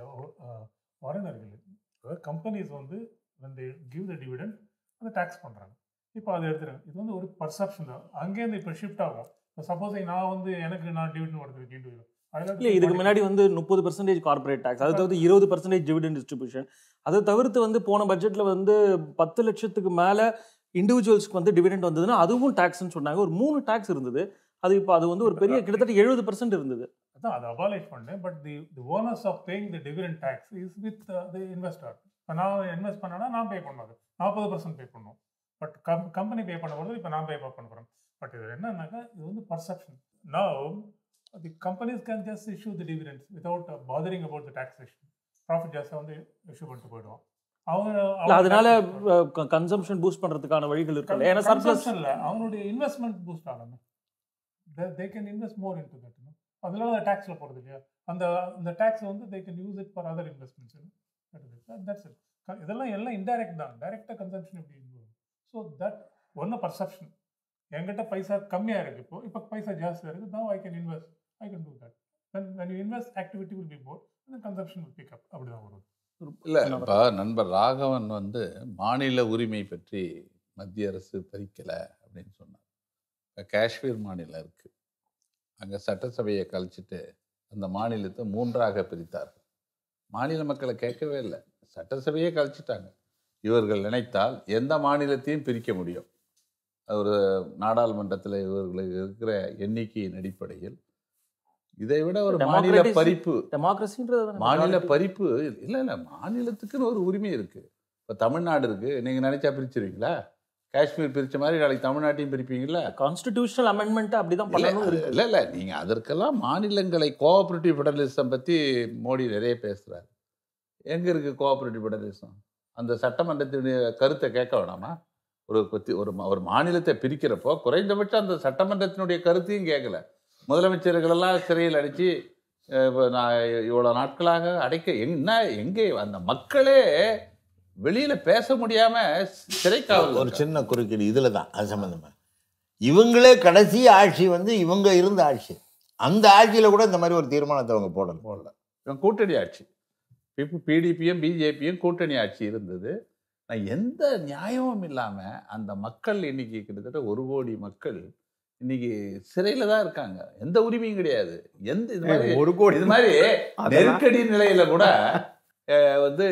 ஃபாரினர்கள், கம்பெனிஸ் வந்து when they give the dividend அதை டேக்ஸ் பண்ணுறாங்க. இப்போ அதை எடுத்துகிறாங்க. இது வந்து ஒரு பர்செப்ஷன் தான், அங்கேருந்து இப்போ ஷிஃப்ட் ஆகும். இப்போ சப்போஸ் நான் வந்து எனக்கு நான் டிவிடெண்ட் ஒருத்தர் இல்லை, இதுக்கு முன்னாடி வந்து முப்பது பர்சன்டேஜ் கார்பரேட் டேக்ஸ், அதை தவிர்த்து இருபது பர்சன்டேஜ் டிவிடெண்ட் டிஸ்ட்ரிபியூஷன், அதை தவிர்த்து வந்து போன பட்ஜெட்டில் வந்து பத்து லட்சத்துக்கு மேலே இண்டிவிஜுவல்ஸ்க்கு வந்து டிவிடெண்ட் வந்ததுன்னா அதுவும் டேக்ஸ்ன்னு சொன்னாங்க. ஒரு மூணு டேக்ஸ் இருந்தது, அது இப்போ அது வந்து ஒரு பெரிய கிட்டத்தட்ட எழுபது பர்சன்ட் இருந்தது. அதான் அதை அபாலிஷ் பண்ணேன். But the the owners of paying the dividend tax is with the investor. இப்போ நான் இன்வெஸ்ட் பண்ணேன்னா நான் பே பண்ணுவேன், நாற்பது பர்சன்ட் பே பண்ணுவோம். பட் கம் கம்பெனி பே பண்ண போது இப்போ நான் பே பண்ண போகிறேன். பட் இது என்னன்னாக்கா இது வந்து perception. Now the companies can just issue the dividends without bothering about the taxation. Profit ஜாஸ்தியாக வந்து இஷ்யூ பண்ணிட்டு போயிடுவோம். அவங்க அதனால கன்சம்ஷன் பூஸ்ட் பண்ணுறதுக்கான வழிகள் இருக்கு. ஏன்னா கன்சம்ஷன் இல்லை, அவங்களுடைய இன்வெஸ்ட்மெண்ட் பூஸ்ட் ஆகணும். They can invest more into that. அதனால அந்த டேக்ஸில் போகிறது இல்லையா, அந்த அந்த டேக்ஸ் வந்து they can use it for other investments. That's it. இதெல்லாம் எல்லாம் இன்டைரக்ட் தான், டைரெக்டாக கன்சம்ஷன் எப்படி இன்வால்வ். ஸோ தட் ஒன்று பர்செப்ஷன், என்கிட்ட பைசா கம்மியாக இருக்குது இப்போ இப்போ பைசா ஜாஸ்தியாக இருக்குது, now I can invest, I can do that. When when you invest activity will be more and consumption will pick அப். அப்படி தான் வரும். இல்லை இப்போ நண்பர் ராகவன் வந்து மாநில உரிமை பற்றி மத்திய அரசு பறிக்கலை அப்படின்னு சொன்னார். இப்போ காஷ்மீர் மாநிலம் இருக்குது, அங்கே சட்டசபையை கழிச்சிட்டு அந்த மாநிலத்தை மூன்றாக பிரித்தார்கள். மாநில மக்களை கேட்கவே இல்லை, சட்டசபையே கழிச்சிட்டாங்க. இவர்கள் நினைத்தால் எந்த மாநிலத்தையும் பிரிக்க முடியும். அது ஒரு நாடாளுமன்றத்தில் இவர்களுக்கு இருக்கிற எண்ணிக்கையின் அடிப்படையில் இதை விட ஒரு மாநில பறிப்பு, டெமோக்ரஸின்றது மாநில பறிப்பு. இல்லை இல்லை மாநிலத்துக்குன்னு ஒரு உரிமை இருக்குது. இப்போ தமிழ்நாடு இருக்குது, நீங்கள் நினைச்சா பிரிச்சுருவீங்களா? காஷ்மீர் பிரித்த மாதிரி நாளைக்கு தமிழ்நாட்டையும் பிரிப்பீங்களா? கான்ஸ்டிடியூஷனல் அமெண்ட்மெண்ட்டு அப்படி தான் பண்ணணும். இல்லை இல்லை நீங்கள் அதற்கெல்லாம் மாநிலங்களை கோஆப்ரேட்டிவ் ஃபெடரலிசம் பற்றி மோடி நிறைய பேசுகிறார். எங்கே இருக்குது கோஆப்ரேட்டிவ் ஃபெடரலிசம்? அந்த சட்டமன்றத்தினுடைய கருத்தை கேட்க வேணாமா? ஒரு ஒரு ஒரு மாநிலத்தை பிரிக்கிறப்போ குறைந்தபட்சம் அந்த சட்டமன்றத்தினுடைய கருத்தையும் கேட்கல. முதலமைச்சர்களெல்லாம் சிறையில் அடித்து நான் இவ்வளோ நாட்களாக அடைக்க என்ன எங்கே அந்த மக்களே வெளியில் பேச முடியாமல் சிறைக்காவல். ஒரு சின்ன குறுக்கீடு இதில் தான், அது சம்மந்தமாக இவங்களே கடைசி ஆட்சி வந்து இவங்க இருந்த ஆட்சி, அந்த ஆட்சியில் கூட இந்த மாதிரி ஒரு தீர்மானத்தை அவங்க போடணும் போடல. இவங்க கூட்டணி ஆட்சி, இப்போ பிடிபியும் பிஜேபியும் கூட்டணி ஆட்சி இருந்தது. நான் எந்த நியாயமும் இல்லாமல் அந்த மக்கள் இன்றைக்கி கிட்டத்தட்ட ஒரு கோடி மக்கள் இன்னைக்கு சிறையில் தான் இருக்காங்க. எந்த உரிமையும் கிடையாது. எந்த இது மாதிரி ஒரு கோடி இது மாதிரி நெருக்கடி நிலையில் கூட வந்து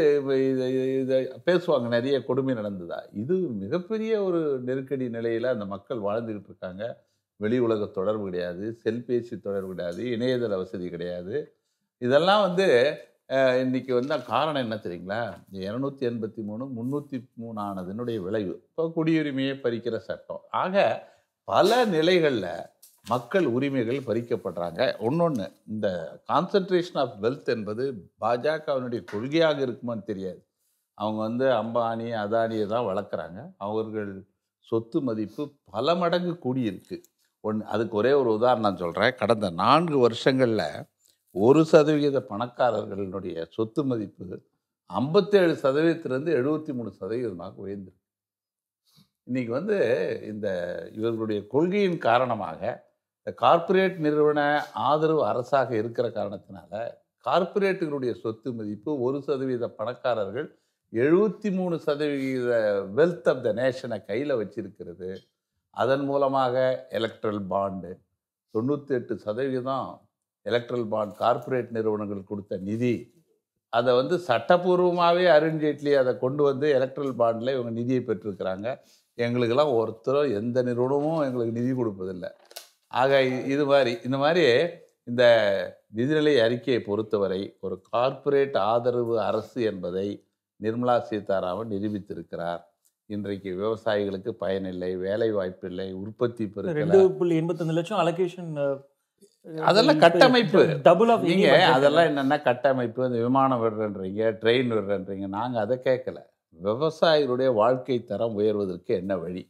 இதை பேசுவாங்க, நிறைய கொடுமை நடந்ததா. இது மிகப்பெரிய ஒரு நெருக்கடி நிலையில் அந்த மக்கள் வாழ்ந்துக்கிட்டு இருக்காங்க. வெளி உலக தொடர்பு கிடையாது, செல்பேசி தொடர்பு கிடையாது, இணையதள வசதி கிடையாது. இதெல்லாம் வந்து இன்றைக்கி வந்து காரணம் என்ன தெரியுங்களா? இரநூத்தி எண்பத்தி மூணு முந்நூற்றி மூணு ஆனதுனுடைய விளைவு இப்போ குடியுரிமையை பறிக்கிற சட்டம். ஆக பல நிலைகளில் மக்கள் உரிமைகள் பறிக்கப்படுறாங்க. ஒன்னொன்று இந்த கான்சன்ட்ரேஷன் ஆஃப் வெல்த் என்பது பாஜகவினுடைய கொள்கையாக இருக்குமான்னு தெரியாது. அவங்க வந்து அம்பானி அதானியை தான் வளர்க்குறாங்க. அவர்கள் சொத்து மதிப்பு பல மடங்கு கூடியிருக்கு. ஒன்று, அதுக்கு ஒரே ஒரு உதாரணம் சொல்கிறேன். கடந்த நான்கு வருஷங்களில் ஒரு சதவிகித பணக்காரர்களுடைய சொத்து மதிப்பு ஐம்பத்தேழு சதவீதத்திலேருந்து எழுபத்தி மூணு சதவீதமாக உயர்ந்திருக்கு. இன்றைக்கி வந்து இந்த இவர்களுடைய கொள்கையின் காரணமாக இந்த கார்ப்பரேட் நிறுவன ஆதரவு அரசாக இருக்கிற காரணத்தினால கார்ப்பரேட்டுகளுடைய சொத்து மதிப்பு ஒரு சதவீத பணக்காரர்கள் எழுபத்தி மூணு சதவீத வெல்த் ஆஃப் த நேஷனை கையில் வச்சிருக்கிறது. அதன் மூலமாக எலக்ட்ரல் பாண்டு தொண்ணூற்றி எட்டு சதவீதம் எலக்ட்ரல் பாண்ட் கார்ப்பரேட் நிறுவனங்கள் கொடுத்த நிதி அதை வந்து சட்டப்பூர்வமாகவே அருண்ஜேட்லி அதை கொண்டு வந்து எலக்ட்ரல் பாண்டில் இவங்க நிதியை பெற்றிருக்கிறாங்க. எங்களுக்கெல்லாம் ஒருத்தரும் எந்த நிறுவனமும் எங்களுக்கு நிதி கொடுப்பதில்லை. ஆக இது மாதிரி இந்த மாதிரி இந்த நிதிநிலை அறிக்கையை பொறுத்தவரை ஒரு கார்ப்பரேட் ஆதரவு அரசு என்பதை நிர்மலா சீதாராமன் நிரூபித்திருக்கிறார். இன்றைக்கு விவசாயிகளுக்கு பயனில்லை, வேலை வாய்ப்பில்லை, உற்பத்தி பெருக்கல் எண்பத்தஞ்சு லட்சம் அலோகேஷன். அதெல்லாம் கட்டமைப்பு டபுள் ஆஃப். நீங்கள் அதெல்லாம் என்னென்னா கட்டமைப்பு, அந்த விமானம் விடுறன்றீங்க, ட்ரெயின் விடுறன்றீங்க. நாங்கள் அதை கேட்கல. விவசாயிகளுடைய வாழ்க்கை தரம் உயர்வதற்கு என்ன வழி?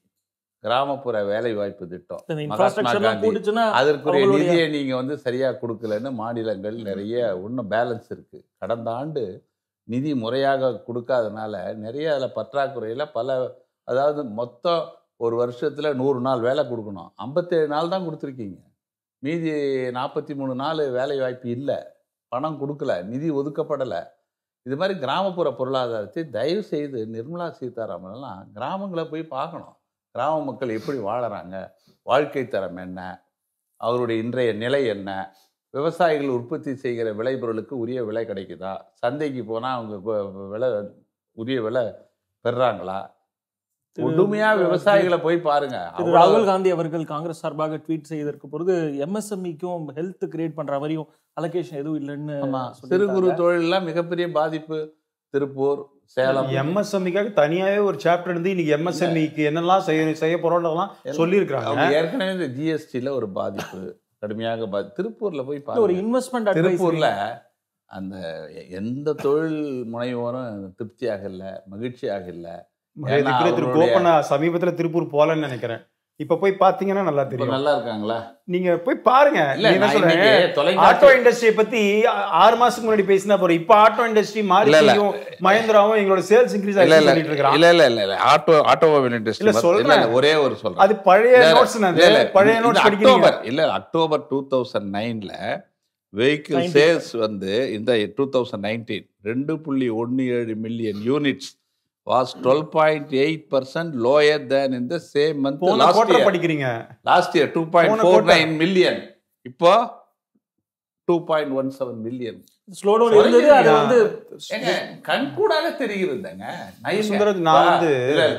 கிராமப்புற வேலை வாய்ப்பு திட்டம், மகாத்மா காந்தி, அதற்குரிய நிதியை நீங்கள் வந்து சரியாக கொடுக்கலன்னு மாநிலங்கள் நிறைய இன்னும் பேலன்ஸ் இருக்குது. கடந்த ஆண்டு நிதி முறையாக கொடுக்காதனால நிறைய அதில் பற்றாக்குறையில் பல, அதாவது மொத்தம் ஒரு வருஷத்தில் நூறு நாள் வேலை கொடுக்கணும், ஐம்பத்தேழு நாள் தான் கொடுத்துருக்கீங்க. மீதி நாற்பத்தி மூணு நாள் வேலை வாய்ப்பு இல்லை, பணம் கொடுக்கல, நிதி ஒதுக்கப்படலை. இது மாதிரி கிராமப்புற பொருளாதாரத்தை தயவு செய்து நிர்மலா சீதாராமன்லாம் கிராமங்களை போய் பார்க்கணும். கிராம மக்கள் எப்படி வாழறாங்க, வாழ்க்கை தரம் என்ன, அவருடைய இன்றைய நிலை என்ன, விவசாயிகள் உற்பத்தி செய்கிற விளைபொருளுக்கு உரிய விலை கிடைக்குதா, சந்தைக்கு போனால் அவங்க விலை உரிய விலை பெறுறாங்களா? ஒடுமையாக விவசாயிகளை போய் பாருங்க. ராகுல் காந்தி அவர்கள் காங்கிரஸ் சார்பாக ட்வீட் செய்ததற்கு பொழுது எம்எஸ்எம்இக்கும் ஹெல்த் கிரியேட் பண்ற மாதிரியும் அலோகேஷன் எதுவும் இல்லைன்னு. சிறு குறு தொழிலெல்லாம் மிகப்பெரிய பாதிப்பு. திருப்பூர், சேலம் எம்எஸ்எம்இக்காக தனியாகவே ஒரு சாப்டர் இருந்து இன்னைக்கு எம்எஸ்எம்இக்கு என்னெல்லாம் செய்ய செய்ய போறோம்லாம் சொல்லியிருக்காங்க. ஏற்கனவே இந்த ஜிஎஸ்டியில் ஒரு பாதிப்பு கடுமையாக பாதி. திருப்பூர்ல போய் ஒரு இன்வெஸ்ட்மெண்ட் திருப்பூர்ல அந்த எந்த தொழில் முனைவோரும் திருப்தியாக இல்லை, மகிழ்ச்சியாக இல்லை. சமீபத்தில் திருப்பூர் போகலன்னு நினைக்கிறேன். இப்ப போய் பாத்தீங்கன்னா நல்லா தெரியும். நல்லா இருக்காங்களா? நீங்க போய் பாருங்க. என்ன சொல்றேன், ஆட்டோ இண்டஸ்ட்ரியை பத்தி ஆறு மாசத்துக்கு முன்னாடி பேசினா போறோம். இப்ப ஆட்டோ இண்டஸ்ட்ரி மாறியும் மஹேந்திராவும் எங்களோட சேல்ஸ் இன்க்ரீஸ் பண்ணிட்டு இருக்காங்க. இல்ல இல்ல இல்ல ஆட்டோ ஆட்டோமொபைல் இண்டஸ்ட்ரி இல்ல சொல்றேன், ஒரே ஒரு சொல்றேன். அது பழைய நோட்ஸ், நான் பழைய நோட்ஸ் படிக்கிறீங்க இல்ல. அக்டோபர் இரண்டாயிரத்து ஒன்பதுல வெஹிக்கிள் சேல்ஸ் வந்து இந்த இரண்டாயிரத்து பத்தொன்பது இரண்டு புள்ளி பதினேழு million units was twelve point eight percent lower than in the same month last year. படிக்கிறீங்க last year two point four nine million, இப்போ two point one seven million slow down இருந்தது. அது வந்து கண் கூடாக தெரிகிறதுங்க. நான் வந்து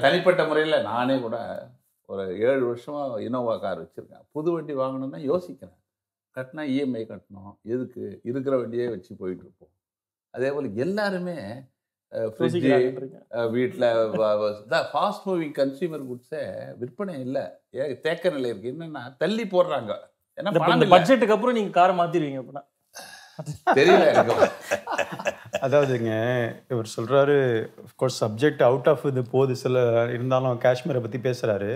தனிப்பட்ட முறையில் நானே கூட ஒரு ஏழு வருஷமா இனோவா கார் வச்சிருக்கேன். புது வண்டி வாங்கணும்னா யோசிக்கிறேன், கட்டினா இஎம்ஐ கட்டணும், எதுக்கு இருக்கிற வண்டியே வச்சு போயிட்டு இருப்போம். அதே போல் எல்லாருமே ஃப்ரிட்ஜு வீட்டில் ஃபாஸ்ட் மூவிங் கன்சியூமர் குட்ஸை விற்பனை இல்லை, ஏ தேக்க நிலை இருக்குது. என்னென்னா தள்ளி போடுறாங்க. ஏன்னா பட்ஜெட்டுக்கு அப்புறம் நீங்கள் காரை மாற்றிடுவீங்க அப்படின்னா தெரியல. அதாவதுங்க இவர் சொல்கிறாரு, அஃப்கோர்ஸ் சப்ஜெக்ட் அவுட் ஆஃப் இது போகுது சில இருந்தாலும் காஷ்மீரை பற்றி பேசுகிறாரு.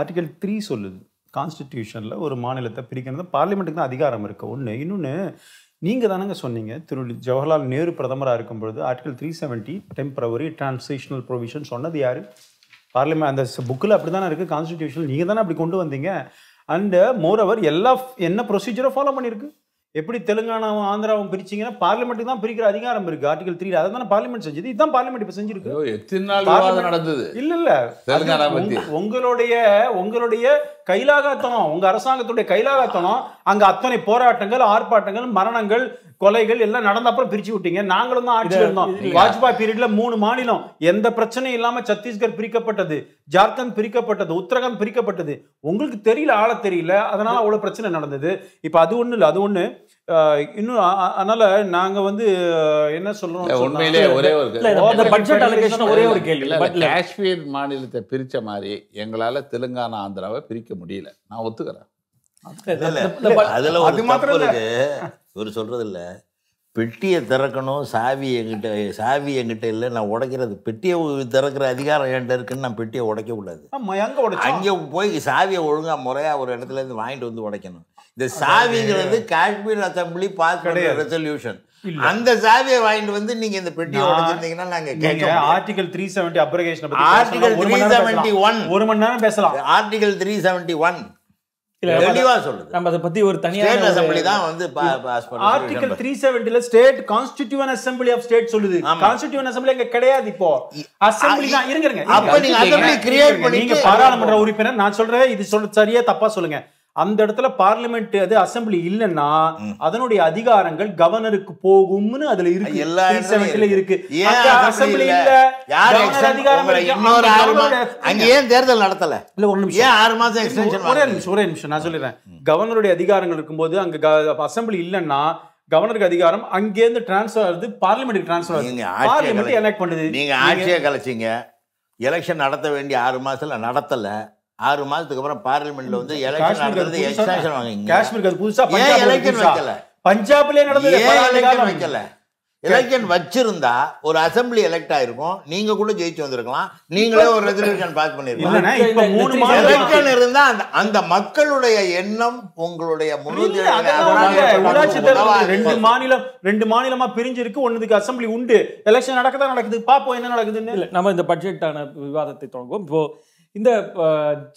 ஆர்டிகல் த்ரீ சொல்லுது கான்ஸ்டிடியூஷனில் ஒரு மாநிலத்தை பிரிக்கிறது பார்லிமெண்ட்டுக்கு தான் அதிகாரம் இருக்குது. ஒன்று இன்னொன்று நீங்கள் தானங்க சொன்னீங்க, திரு ஜவஹர்லால் நேரு பிரதமராக இருக்கும்பொழுது article three seventy temporary transitional provision சொன்னது யார்? பார்லிமெண்ட் அந்த புக்கில் அப்படி தானே இருக்குது கான்ஸ்டிடியூஷன். நீங்கள் தானே அப்படி கொண்டு வந்தீங்க. அண்டு மோரவர் எல்லா என்ன ப்ரொசீஜரை ஃபாலோ பண்ணியிருக்கு. எப்படி தெலுங்கானாவும் ஆந்திராவும் பிரிச்சிங்கன்னா பார்லிமெண்ட்டுக்கு தான் பிரிக்கிற அதிகாரம் இருக்குது ஆர்டிகல் த்ரீ. அதை தானே பார்லிமெண்ட் செஞ்சது, இதுதான் பார்லிமெண்ட் இப்போ செஞ்சிருக்கு. நடந்தது இல்லை இல்லை உங்களுடைய உங்களுடைய கைலாகாத்தனம், உங்கள் அரசாங்கத்துடைய கைலாகாத்தனம். அங்கே அத்தனை போராட்டங்கள், ஆர்ப்பாட்டங்கள், மரணங்கள், கொலைகள் எல்லாம் நடந்த அப்புறம் பிரிச்சு விட்டீங்க. நாங்களும் தான் ஆட்சியில் இருந்தோம். வாஜ்பாய் பீரியட்ல மூணு மாநிலம் எந்த பிரச்சனையும் இல்லாம சத்தீஸ்கர் பிரிக்கப்பட்டது, ஜார்க்கண்ட் பிரிக்கப்பட்டது, உத்தரகாண்ட் பிரிக்கப்பட்டது. உங்களுக்கு தெரியல, ஆள தெரியல, அதனால அவ்வளவு பிரச்சனை நடந்தது. இப்ப அது ஒண்ணு இல்லை, அது ஒண்ணு இன்னும். அதனால நாங்க வந்து என்ன சொல்றோம், ஒரே ஒரு கேள்வி. காஷ்மீர் மாநிலத்தை பிரிச்ச மாதிரி எங்களால தெலுங்கானா ஆந்திராவை பிரிக்க முடியல, நான் ஒத்துக்கிறேன். இவர் சொல்கிறது இல்லை, பெட்டியை திறக்கணும், சாவி என்கிட்ட சாவி என்கிட்ட இல்லை, நான் உடைக்கிறது பெட்டியை திறக்கிற அதிகாரம் என்கிட்ட இருக்குன்னு நான் பெட்டியை உடைக்கக்கூடாது. அங்கே போய் சாவியை ஒழுங்காக முறையாக ஒரு இடத்துலேருந்து வாங்கிட்டு வந்து உடைக்கணும். இந்த சாவிங்கிறது காஷ்மீர் அசம்பிளி பாஸ் பண்ண ரெசல்யூஷன். அந்த சாவியை வாங்கிட்டு வந்து நீங்கள் இந்த பெட்டியை உடைச்சிருந்தீங்கன்னா நாங்கள் கேட்க. Article three seventy abrogation, article three seventy one ஒரு மணி நேரம் பேசலாம். ஆர்டிகல் த்ரீ செவன்டி ஒன் பாராளுமன்ற உறுப்பினர் நான் சொல்றேன், இது சரியா தப்பா சொல்லுங்க. அந்த இடத்துல பார்லிமெண்ட் அது அசம்பிளி இல்லைன்னா அதனுடைய அதிகாரங்கள் கவர்னருக்கு போகும்னு அதுல இருக்கு. எல்லா இடத்துல இருக்கு. அசம்பிளி இல்ல, ஏன் தேர்தல் நடத்தல? இல்ல ஒரு நிமிஷம், ஆறு மாசம் எக்ஸ்டென்ஷன். ஒரே நிமிஷம் ஒரே நிமிஷம் நான் சொல்லிடுறேன். கவர்னருடைய அதிகாரங்கள் இருக்கும்போது அங்க அசம்பிளி இல்லைன்னா கவர்னருக்கு அதிகாரம் அங்கேருந்து டிரான்ஸ்பர் ஆகுது, பார்லிமெண்ட்டுக்கு டிரான்ஸ்பர் ஆகுது, பார்லிமெண்ட் எலெக்ட் பண்ணுது. நீங்க ஆட்சியை கலைச்சிங்க. எலெக்ஷன் நடத்த வேண்டிய ஆறு மாசத்துல நடத்தல. ஆறு மாசத்துக்கு அப்புறம் பார்லிமெண்ட்ல வந்து எலெக்ஷன் நடந்தது, எக்ஸ்டென்ஷன் வாங்குங்க. காஷ்மீருக்கு அது புதுசா எலெக்ஷன் வைக்கல, பஞ்சாப்லயே நடந்தது எலெக்ஷன் வைக்கல. எலெக்ஷன் வச்சிருந்தா ஒரு அசம்பிளி எலெக்ட் ஆயிருக்கும், நீங்க கூட ஜெயிச்சு வந்திருக்கலாம், நீங்களே ஒரு ரெசல்யூஷன் பாஸ் பண்ணிருக்கீங்க. எலெக்ஷன் இருந்தா அந்த மக்களுடைய எண்ணம் உங்களுடைய ரெண்டு மாநிலம் ரெண்டு மாநிலமா பிரிஞ்சிருக்கு, ஒண்ணுக்கு அசம்பிளி உண்டு, எலெக்ஷன் நடக்கதான் நடக்குது. பாப்போம் என்ன நடக்குதுன்னு நம்ம இந்த பட்ஜெட்டான விவாதத்தை தொடங்குவோம். இப்போ இந்த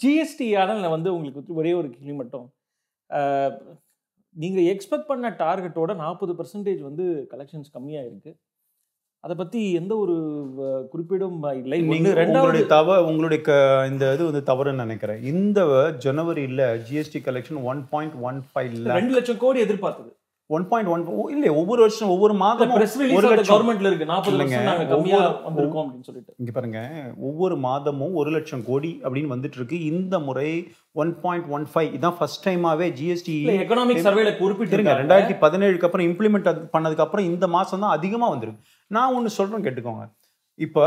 ஜிஎஸ்டியானால் வந்து உங்களுக்கு ஒரே ஒரு கேள்வி மட்டும், நீங்கள் எக்ஸ்பெக்ட் பண்ண டார்கெட்டோட நாற்பது பர்சன்டேஜ் வந்து கலெக்ஷன்ஸ் கம்மியாக இருக்குது. அதை பற்றி எந்த ஒரு குறிப்பிடும் இல்லை. நீங்கள் ரெண்டாவது தவ உங்களுடைய க இந்த இது வந்து தவறுன்னு நினைக்கிறேன். இந்த ஜனவரியில் GST collection one point one five ரெண்டு லட்சம் கோடி எதிர்பார்த்தது. ஒன் பாயிண்ட் ஒன் இல்லை, ஒவ்வொரு வருஷம் ஒவ்வொரு மாதம் ஒரு லட்சம் கவர்மெண்ட்ல இருக்கு. நாற்பது இங்க பாருங்க, ஒவ்வொரு மாதமும் ஒரு லட்சம் கோடி அப்படின்னு வந்துட்டு இருக்கு. இந்த முறை ஒன் பாயிண்ட் ஒன் ஃபைவ் இதான் ஃபர்ஸ்ட் டைமாவே ஜிஎஸ்டி எக்கனாமிக் சர்வேல குறிப்பிட்டிருங்க. ரெண்டாயிரத்தி பதினேழுக்கு அப்புறம் இம்ப்ளிமெண்ட் பண்ணதுக்கு அப்புறம் இந்த மாசம் தான் அதிகமா வந்துருக்கு. நான் ஒன்று சொல்றேன், கேட்டுக்கோங்க. இப்போ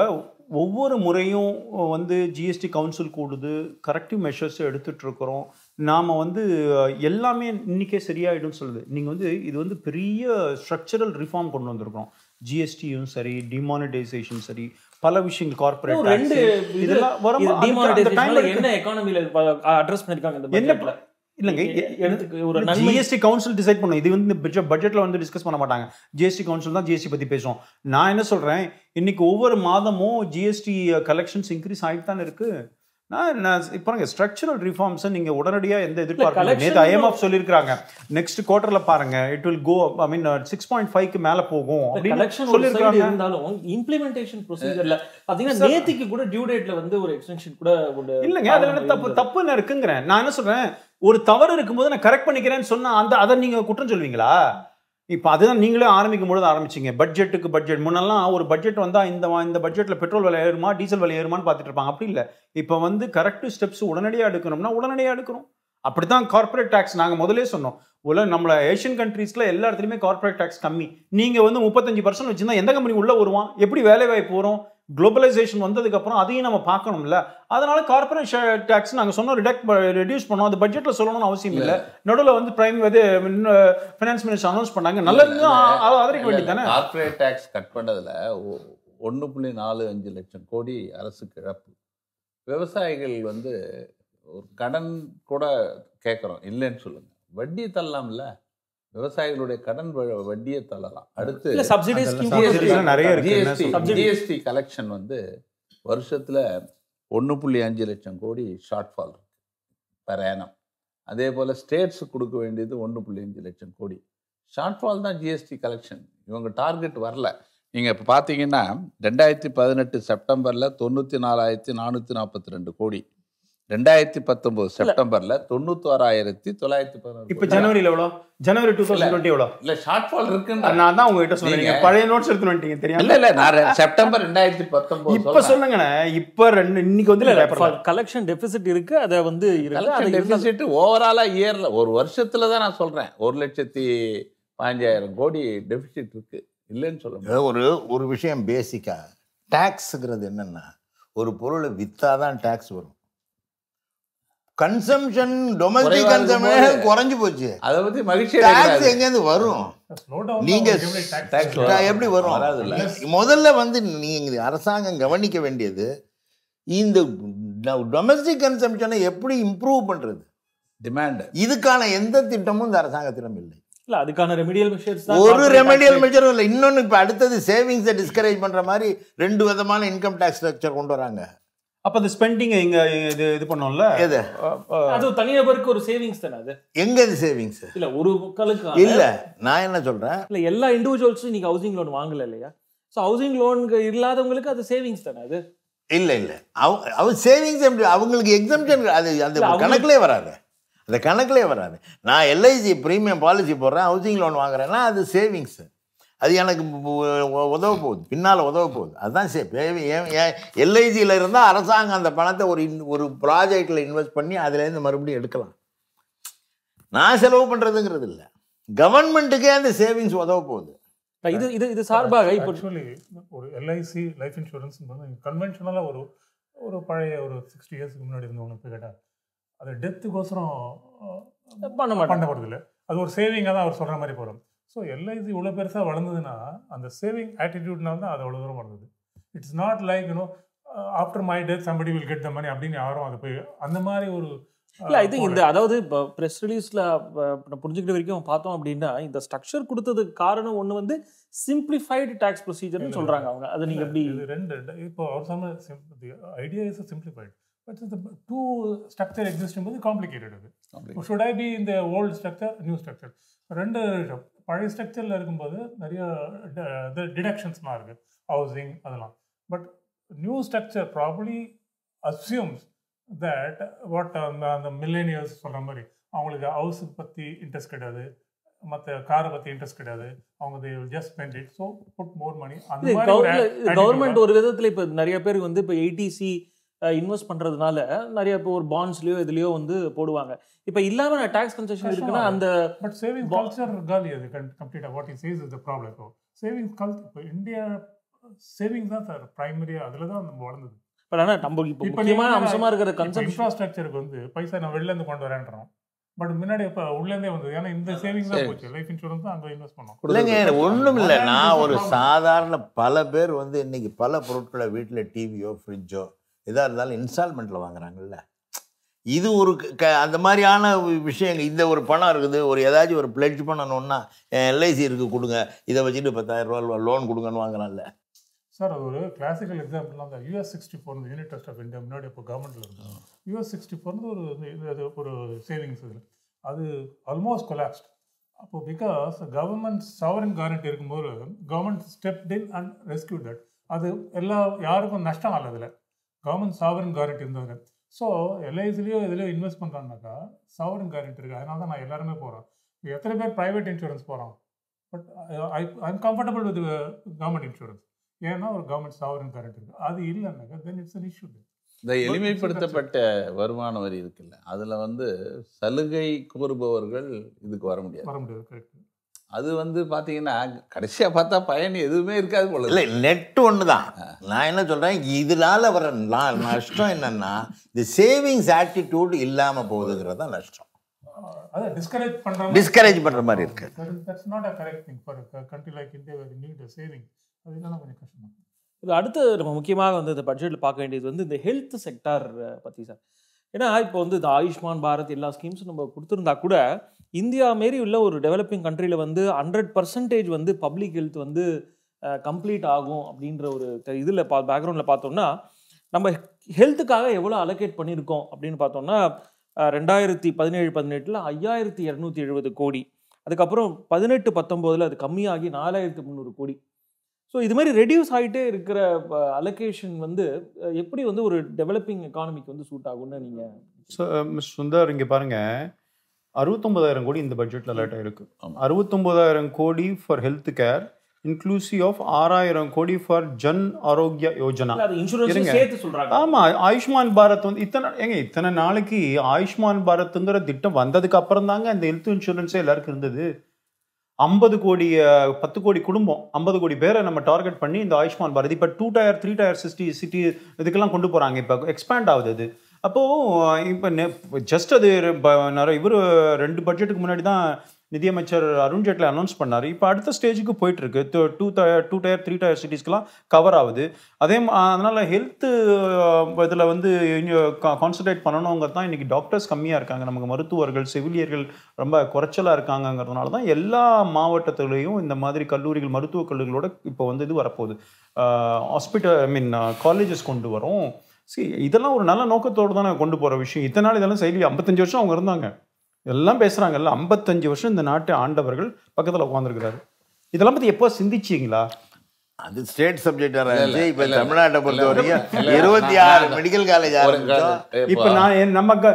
ஒவ்வொரு முறையும் வந்து ஜிஎஸ்டி கவுன்சில் கூடுது, கரெக்டிவ் மெஷர்ஸ் எடுத்துட்டு இருக்கிறோம். நாம் வந்து எல்லாமே இன்றைக்கே சரியாயிடும்னு சொல்லுது. நீங்கள் வந்து இது வந்து பெரிய ஸ்ட்ரக்சரல் ரிஃபார்ம் கொண்டு வந்திருக்கோம். ஜிஎஸ்டியும் சரி, டிமானிட்டைசேஷன் சரி, பல விஷயங்கள், கார்பரேட் ரெண்டு இதெல்லாம் வரும். என்ன எக்கானமியில் அட்ரஸ் பண்ணியிருக்காங்க என்ன இல்லைங்க, ஜிஎஸ்டி கவுன்சில் டிசைட் பண்ணும். இது வந்து பட்ஜெட்டில் வந்து டிஸ்கஸ் பண்ண மாட்டாங்க. ஜிஎஸ்டி கவுன்சில் தான் ஜிஎஸ்டி பற்றி பேசுவோம். நான் என்ன சொல்கிறேன், இன்னைக்கு ஒவ்வொரு மாதமும் ஜிஎஸ்டி கலெக்ஷன்ஸ் இன்க்ரீஸ் ஆகிட்டு தானே இருக்குது. நான் பாருங்க, ஸ்ட்ரக்சரல் ரிஃபார்ம்ஸை நீங்கள் உடனடியாக எந்த எதிர்பார்க்க நேற்று ஐஎம்எஃப் சொல்லியிருக்காங்க, நெக்ஸ்ட் குவார்டரில் பாருங்க it will go I mean six point ஃபைவ்க்கு மேலே போகும் கலெக்ஷன் சொல்லியிருக்காங்க. இருந்தாலும் இம்ப்ளிமெண்டேஷன் ப்ரொசீஜர்ல பார்த்தீங்கன்னா நேற்றுக்கு கூட டியூ டேட்ல வந்து ஒரு எக்ஸ்டென்ஷன் கூட இல்லைங்க. அதில் என்ன தப்பு தப்பு நான் இருக்குங்கிறேன். நான் என்ன சொல்கிறேன், ஒரு தவறு இருக்கும்போது நான் கரெக்ட் பண்ணிக்கிறேன்னு சொன்னால் அந்த அதை நீங்கள் குற்றம் சொல்லுவீங்களா? இப்போ அதுதான் நீங்களே ஆரம்பிக்கும் பொழுது ஆரம்பிச்சிங்க. பட்ஜெட்டுக்கு பட்ஜெட் முன்னெல்லாம் ஒரு பட்ஜெட் வந்தால் இந்த இந்த பட்ஜெட்டில் பெட்ரோல் விலை ஏறுமா, டீசல் விலை ஏறுமான்னு பார்த்துட்டு இருப்பாங்க. அப்படி இல்லை, இப்போ வந்து கரெக்ட் ஸ்டெப்ஸ் உடனடியாக எடுக்கணும்னா உடனடியாக எடுக்கணும். அப்படி தான் கார்பரேட் டேக்ஸ் நாங்கள் முதலே சொன்னோம். உள்ள நம்மள ஏஷியன் கண்ட்ரீஸில் எல்லா இடத்துலையுமே கார்பரேட் டேக்ஸ் கம்மி. நீங்கள் வந்து முப்பத்தஞ்சு பர்சன்ட் வச்சுருந்தா எந்த கம்பெனி உள்ளே வருவான்? எப்படி வேலை வாய்ப்பு வரும்? குளோபலைசேஷன் வந்ததுக்கப்புறம் அதையும் நம்ம பார்க்கணும்ல. அதனால கார்பரேட் டேக்ஸ் நாங்கள் சொன்னோம் ரிடக்ட் ரெடியூஸ் பண்ணோம். அது பட்ஜெட்டில் சொல்லணும்னு அவசியம் இல்லை. நடுவில் வந்து பிரைம் இது ஃபினான்ஸ் மினிஸ்டர் அனௌன்ஸ் பண்ணாங்க, நல்லது ஆதரிக்க வேண்டியது தானே. கார்பரேட் டேக்ஸ் கட் பண்ணதில் ஒன்று புள்ளி நாலு அஞ்சு லட்சம் கோடி அரசுக்கு இழப்பு. விவசாயிகள் வந்து ஒரு கடன் கூட கேட்குறோம் இல்லைன்னு சொல்லுங்கள், வட்டி தள்ளலாம்ல. விவசாயிகளுடைய கடன் வட்டியை தள்ளலாம். அடுத்து ஜிஎஸ்டி கலெக்ஷன் வந்து வருஷத்தில் ஒன்று புள்ளி அஞ்சு லட்சம் கோடி ஷார்ட்ஃபால் இருக்கு பெர் ஆனம். அதே போல் ஸ்டேட்ஸு கொடுக்க வேண்டியது ஒன்று புள்ளி அஞ்சு லட்சம் கோடி ஷார்ட்ஃபால் தான் ஜிஎஸ்டி கலெக்ஷன். இவங்க டார்கெட் வரல. நீங்கள் இப்போ பார்த்தீங்கன்னா ரெண்டாயிரத்தி பதினெட்டு செப்டம்பரில் தொண்ணூற்றி நாலாயிரத்தி நானூற்றி நாற்பத்தி ரெண்டு கோடி, ரெண்டாயிரத்தி பத்தொன்பது செப்டம்பர்ல தொண்ணூத்தோராயிரத்தி தொள்ளாயிரத்தி பதினாறு, இப்ப ஜனவரியில எவ்வளோ, ஜனவரி டூ தௌசண்ட் டுவெண்ட்டி எவ்வளோ இல்ல ஷார்ட்ஃபால் இருக்குன்னு நான் தான் உங்ககிட்ட சொல்றேன். பழைய நோட்ஸ் எடுத்து வந்துட்டீங்க தெரியும். இல்ல இல்ல நான் செப்டம்பர் ரெண்டாயிரத்தி பத்தொன்பது இப்ப சொல்லுங்கண்ணே. இப்ப ரெண்டு இன்னைக்கு வந்து கலெக்ஷன் டெபிசிட் இருக்கு. அதை வந்து டெபிசிட் ஓவராலா இயர்ல ஒரு வருஷத்துல தான் நான் சொல்றேன் ஒரு லட்சத்தி பதினஞ்சாயிரம் கோடி டெபிசிட் இருக்கு இல்லைன்னு சொல்ல. ஒரு ஒரு விஷயம் பேசிக்கா டேக்ஸுங்கிறது என்னன்னா, ஒரு பொருளை வித்தாதான் டேக்ஸ் வரும். கன்சம்ஷன் டொமஸ்டிக் கன்சம்ஷன் குறைஞ்சு போச்சு. அதை பத்தி மகிழ்ச்சி டாக்ஸ் எங்கேருந்து வரும்? நீங்க எப்படி வரும்? முதல்ல வந்து நீங்க அரசாங்கம் கவனிக்க வேண்டியது இந்த டொமஸ்டிக் கன்சம்ஷனை எப்படி இம்ப்ரூவ் பண்றது டிமாண்ட். இதுக்கான எந்த திட்டமும் இந்த அரசாங்கத்திடம் இல்லை. இல்லை அதுக்கான ரெமிடியல் மெஷர்ஸ் ஒரு ரெமிடியல் மெஷரும் இல்லை. இன்னொன்று இப்போ அடுத்தது சேவிங்ஸை டிஸ்கரேஜ் பண்ற மாதிரி ரெண்டு விதமான இன்கம் டேக்ஸ் ஸ்ட்ரக்சர் கொண்டு வராங்க. அப்போ அந்த ஸ்பெண்டிங் இங்கே இது இது பண்ணோம்ல, எது அது தனிநபருக்கு ஒரு சேவிங்ஸ் தானே. அது எங்கே அது சேவிங்ஸ் இல்லை ஒரு மக்களுக்கு இல்லை. நான் என்ன சொல்கிறேன் இல்லை எல்லா இண்டிவிஜுவல்ஸும் நீங்கள் ஹவுசிங் லோன் வாங்கலை இல்லையா? ஸோ ஹவுசிங் லோன் இல்லாதவங்களுக்கு அது சேவிங்ஸ் தானே. அது இல்லை இல்லை அவங்க அவங்க சேவிங்ஸ் எப்படி அவங்களுக்கு எக்ஸம்ஷன் அது அந்த கணக்கிலே வராது. அந்த கணக்கிலே வராது. நான் எல்ஐசி ப்ரீமியம் பாலிசி போடுறேன், ஹவுசிங் லோன் வாங்குறேன்னா அது சேவிங்ஸு. அது எனக்கு உதவ போகுது, பின்னால் உதவ போகுது. அதுதான் சரி. எல்ஐசியில் இருந்தால் அரசாங்கம் அந்த பணத்தை ஒரு இன் ஒரு ப்ராஜெக்டில் இன்வெஸ்ட் பண்ணி அதுலேருந்து மறுபடியும் எடுக்கலாம். நான் செலவு பண்ணுறதுங்கிறது இல்லை, கவர்மெண்ட்டுக்கே அந்த சேவிங்ஸ் உதவ போகுது. இது இது இது சார்பாக இப்போ ஒரு எல்ஐசி லைஃப் இன்சூரன்ஸ் கன்வென்ஷனலாக ஒரு ஒரு பழைய ஒரு சிக்ஸ்டி இயர்ஸ்க்கு முன்னாடி இருந்தவங்களுக்கு கேட்டால் அது டெத்துக்கோசரம் பண்ண மாட்டேன் பண்ண போகிறது இல்லை. அது ஒரு சேவிங்காக தான் அவர் சொல்கிற மாதிரி போகிறோம். ஸோ எல்ஐசி இவ்வளோ பெருசாக வளர்ந்ததுன்னா அந்த சேவிங் ஆட்டிடியூட்னால தான் அது அவ்வளோ தூரம் வளர்ந்தது. It's not like you know after my death somebody will get the money அப்படின்னு யாரும் அது போய் அந்த மாதிரி ஒரு இல்லை. இது இந்த அதாவது இப்போ ப்ரெஸ் ரிலீஸில் புரிஞ்சுக்கிட்ட வரைக்கும் பார்த்தோம் அப்படின்னா இந்த ஸ்ட்ரக்சர் கொடுத்ததுக்கு காரணம் ஒன்று வந்து சிம்பிளிஃபைடு டேக்ஸ் ப்ரொசீஜர்னு சொல்கிறாங்க அவங்க. அது நீங்கள் எப்படி ரெண்டு இப்போ அவர் சொன்ன ஐடியா இஸ் சிம்பிளிஃபைடு பட் இந்த டூ ஸ்ட்ரக்சர் எக்ஸிஸ்டும் போது காம்ப்ளிகேட்டட். அது ஷுட் ஐ பி இந்த ஓல்டு ஸ்ட்ரக்சர் நியூ ஸ்ட்ரக்சர் ரெண்டு விஷயம். பழைய ஸ்ட்ரக்சரில் இருக்கும்போது நிறைய டிடக்ஷன்ஸ்லாம் இருக்குது ஹவுசிங் அதெல்லாம். But new structure properly assumes that what அந்த மில்லேனியல்ஸ் சொல்கிற மாதிரி அவங்களுக்கு ஹவுஸு பற்றி இன்ட்ரெஸ்ட் கிடையாது, மற்ற காரை பற்றி இன்ட்ரெஸ்ட் கிடையாது. அவங்க just spend it so put more money. அந்த கவர்மெண்ட் ஒரு விதத்தில் இப்போ நிறைய பேர் வந்து இப்போ எயிட்டிசி இன்வெஸ்ட் பண்ணுறதுனால நிறைய இப்போ ஒரு பாண்ட்ஸ்லையோ இதுலையோ வந்து போடுவாங்க. இப்போ இல்லாமல் டேக்ஸ் கன்செஷன் இருக்குன்னா அந்த பட் சேவிங் கல்ச்சர் காலி. அது கம்ப்ளீட்டாக what is is the problem. இப்போ சேவிங்ஸ் கல்ச்சர் இப்போ இந்தியா சேவிங்ஸ் தான் சார் ப்ரைமரியாக அதில் தான் நம்ம வளர்ந்தது. பட் ஆனால் நம்ம இப்போ முக்கியமான அம்சமாக இருக்கிற கன்செப்ட் இன்ஃப்ராஸ்ட்ரக்சருக்கு வந்து பைசா நான் வெளிலேருந்து கொண்டு வரேன்றோம். பட் முன்னாடி இப்போ உள்ளேருந்தே வந்தது. ஏன்னா இந்த சேவிங்ஸ் தான் போச்சு, லைஃப் இன்சூரன்ஸ் தான் அங்கே இன்வெஸ்ட் பண்ணோம். இல்லைங்க ஒன்றும் இல்லை. நான் ஒரு சாதாரண பல பேர் வந்து இன்னைக்கு பல பொருட்களை வீட்டில் டிவியோ ஃப்ரிட்ஜோ எதாக இருந்தாலும் இன்ஸ்டால்மெண்ட்டில் வாங்குறாங்கல்ல. இது ஒரு க அந்த மாதிரியான விஷயங்கள். இந்த ஒரு பணம் இருக்குது, ஒரு ஏதாச்சும் ஒரு பிளட்ஜ் பண்ணணும்னா எல்ஐசி இருக்கு கொடுங்க, இதை வச்சுட்டு பத்தாயிரம் ரூபா லோன் கொடுங்கன்னு வாங்கலாம்ல சார். அது ஒரு கிளாசிக்கல் எக்ஸாம்பிள்லாம் தான் US sixty four unit trust of India முன்னாடி இப்போ கவர்மெண்ட்டில் இருந்தோம். யூஎஸ் சிக்ஸ்டி ஃபோர்ந்து ஒரு இது ஒரு சேவிங்ஸ் இதில் அது ஆல்மோஸ்ட் கொலாப்ஸ்ட். அப்போது பிகாஸ் கவர்மெண்ட் சவரன் கேரண்டி இருக்கும்போது government stepped in and rescue that. அது எல்லா யாருக்கும் நஷ்டம் ஆகல, அதில் கவர்மெண்ட் சவரன் கேரண்டி இருந்தது. ஸோ எல்ஐசிலையோ இதுலையோ இன்வெஸ்ட் பண்ணுறாங்கனாக்கா சவரன் கேரண்டி இருக்குது. அதனால தான் நான் எல்லாருமே போகிறேன். எத்தனை பேர் ப்ரைவேட் இன்சூரன்ஸ் போகிறோம்? But I I'm comfortable with government insurance. ஏன்னா ஒரு கவர்மெண்ட் சவரன் கேரண்டி இருக்குது. அது இல்லைன்னாக்கா தென் இட்ஸ் அன் இஷ்யூ. இந்த எளிமைப்படுத்தப்பட்ட வருமான வரி இருக்குல்ல, அதில் வந்து சலுகை கோருபவர்கள் இதுக்கு வர முடியாது வர முடியாது கரெக்ட். அது வந்து பார்த்தீங்கன்னா கடைசியாக பார்த்தா பயன் எதுவுமே இருக்காது போல. இல்லை நெட் ஒன்று தான். நான் என்ன சொல்கிறேன், இதனால் வர நஷ்டம் என்னென்னா இந்த சேவிங்ஸ் ஆட்டிடியூட் இல்லாமல் போகுதுங்கிறது தான் நஷ்டம். அதை டிஸ்கரேஜ் பண்ணுற டிஸ்கரேஜ் பண்ணுற மாதிரி இருக்குது. That's not a correct thing for a country like India where we need a saving. அது என்னன்னா கொஞ்சம் கஷ்டம். இது அடுத்து நம்ம முக்கியமாக வந்து இந்த பட்ஜெட்டில் பார்க்க வேண்டியது வந்து இந்த ஹெல்த் செக்டார் பற்றி சார். ஏன்னா இப்போ வந்து இந்த ஆயுஷ்மான் பாரத் எல்லா ஸ்கீம்ஸும் நம்ம கொடுத்துருந்தா கூட இந்தியா மாரி உள்ள ஒரு டெவலப்பிங் கண்ட்ரியில் வந்து ஹண்ட்ரட் பர்சன்டேஜ் வந்து பப்ளிக் ஹெல்த் வந்து கம்ப்ளீட் ஆகும் அப்படின்ற ஒரு இதில் பா பேக்ரவுண்டில் பார்த்தோம்னா நம்ம ஹெல்த்துக்காக எவ்வளோ அலோகேட் பண்ணியிருக்கோம் அப்படின்னு பார்த்தோம்னா ரெண்டாயிரத்தி பதினேழு பதினெட்டில் ஐயாயிரத்தி இரநூத்தி எழுபது கோடி, அதுக்கப்புறம் பதினெட்டு பத்தொம்போதில் அது கம்மியாகி நாலாயிரத்தி முந்நூறு கோடி. ஸோ இது மாதிரி ரெடியூஸ் ஆகிட்டே இருக்கிற அலோகேஷன் வந்து எப்படி வந்து ஒரு டெவலப்பிங் எக்கானமிக்கு வந்து சூட் ஆகும்னு நீங்கள் ஸோ மிஸ் சுந்தர் இங்கே பாருங்கள், அறுபத்தொம்பதாயிரம் கோடி இந்த பட்ஜெட்டில் அலர்ட் ஆகிருக்கு. அறுபத்தொம்பதாயிரம் crore for health care inclusive of ஆறாயிரம் கோடி ஃபார் ஜன் ஆரோக்கிய யோஜனா. ஆமாம், ஆயுஷ்மான் பாரத் வந்து இத்தனை ஏங்க இத்தனை நாளைக்கு ஆயுஷ்மான் பாரத்துங்கிற திட்டம் வந்ததுக்கு அப்புறம் தாங்க அந்த ஹெல்த் இன்சூரன்ஸே எல்லாருக்கும் இருந்தது. ஐம்பது கோடி பத்து கோடி குடும்பம் ஐம்பது கோடி பேரை நம்ம டார்கெட் பண்ணி இந்த ஆயுஷ்மான் பாரத் இப்போ two tier three tier city city இதுக்கெல்லாம் கொண்டு போகிறாங்க. இப்போ எக்ஸ்பேண்ட் ஆகுது அது. அப்போது இப்போ ஜஸ்ட் அது நிறைய இவர் ரெண்டு பட்ஜெட்டுக்கு முன்னாடி தான் நிதியமைச்சர் அருண்ஜேட்லி அனௌன்ஸ் பண்ணார். இப்போ அடுத்த ஸ்டேஜுக்கு போயிட்டுருக்கு. Two tier two tier three tier சிட்டிஸ்க்கெலாம் கவர் ஆகுது. அதே அதனால் ஹெல்த்து இதில் வந்து கான்சன்ட்ரேட் பண்ணணுங்கிறது தான். இன்றைக்கி டாக்டர்ஸ் கம்மியாக இருக்காங்க, நமக்கு மருத்துவர்கள் செவிலியர்கள் ரொம்ப குறைச்சலாக இருக்காங்கங்கிறதுனால தான் எல்லா மாவட்டத்துலேயும் இந்த மாதிரி கல்லூரிகள் மருத்துவக் கல்லூரிகளோட இப்போ வந்து இது வரப்போகுது. ஹாஸ்பிட்டல் ஐ மீன் காலேஜஸ் கொண்டு வரும். சரி, இதெல்லாம் ஒரு நல்ல நோக்கத்தோடு தான் நான் கொண்டு போகிற விஷயம். இத்தனால இதெல்லாம் செயலி ஐம்பத்தஞ்சு வருஷம் அவங்க இருந்தாங்க, எல்லாம் பேசுகிறாங்கல்ல. ஐம்பத்தஞ்சு வருஷம் இந்த நாட்டு ஆண்டவர்கள் பக்கத்தில் உட்காந்துருக்கிறாரு. இதெல்லாம் பற்றி எப்போ சிந்திச்சிங்களா? அது ஸ்டேட் சப்ஜெக்டாக இருந்துச்சு. இப்போ தமிழ்நாட்டை பொறுத்த வரைக்கும் இருபத்தி ஆறு மெடிக்கல் காலேஜ் ஆரம்பிச்சோம். இப்போ நான் நமக்கு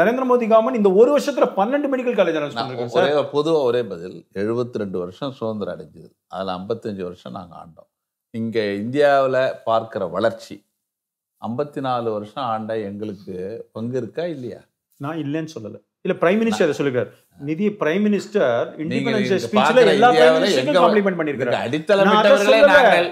நரேந்திர மோடி கவர்மெண்ட் இந்த ஒரு வருஷத்தில் பன்னெண்டு மெடிக்கல் காலேஜ் ஆரம்பிச்சிருக்கோம் சார். பொதுவாக ஒரே பதில், எழுபத்தி ரெண்டு வருஷம் சுதந்திரம் அடைஞ்சது, அதில் ஐம்பத்தஞ்சு வருஷம் நாங்கள் ஆண்டோம். இங்கே இந்தியாவில் பார்க்குற வளர்ச்சி ஐம்பத்தி நாலு வருஷம் ஆண்டா எங்களுக்கு பங்கு இருக்கா இல்லையா? நான் இல்லைன்னு சொல்லலை. இல்லை, பிரைம் மினிஸ்டர் சொல்லிருக்காரு. நிதி பிரைம் மினிஸ்டர் இண்டிபெண்டன்ஸ் ஸ்பீச்ல எல்லா பிரைம் மினிஸ்டரும் காம்ப்ளிமெண்ட் பண்ணிருக்காரு. அடித்தளமிட்டவர்களே நாங்கள்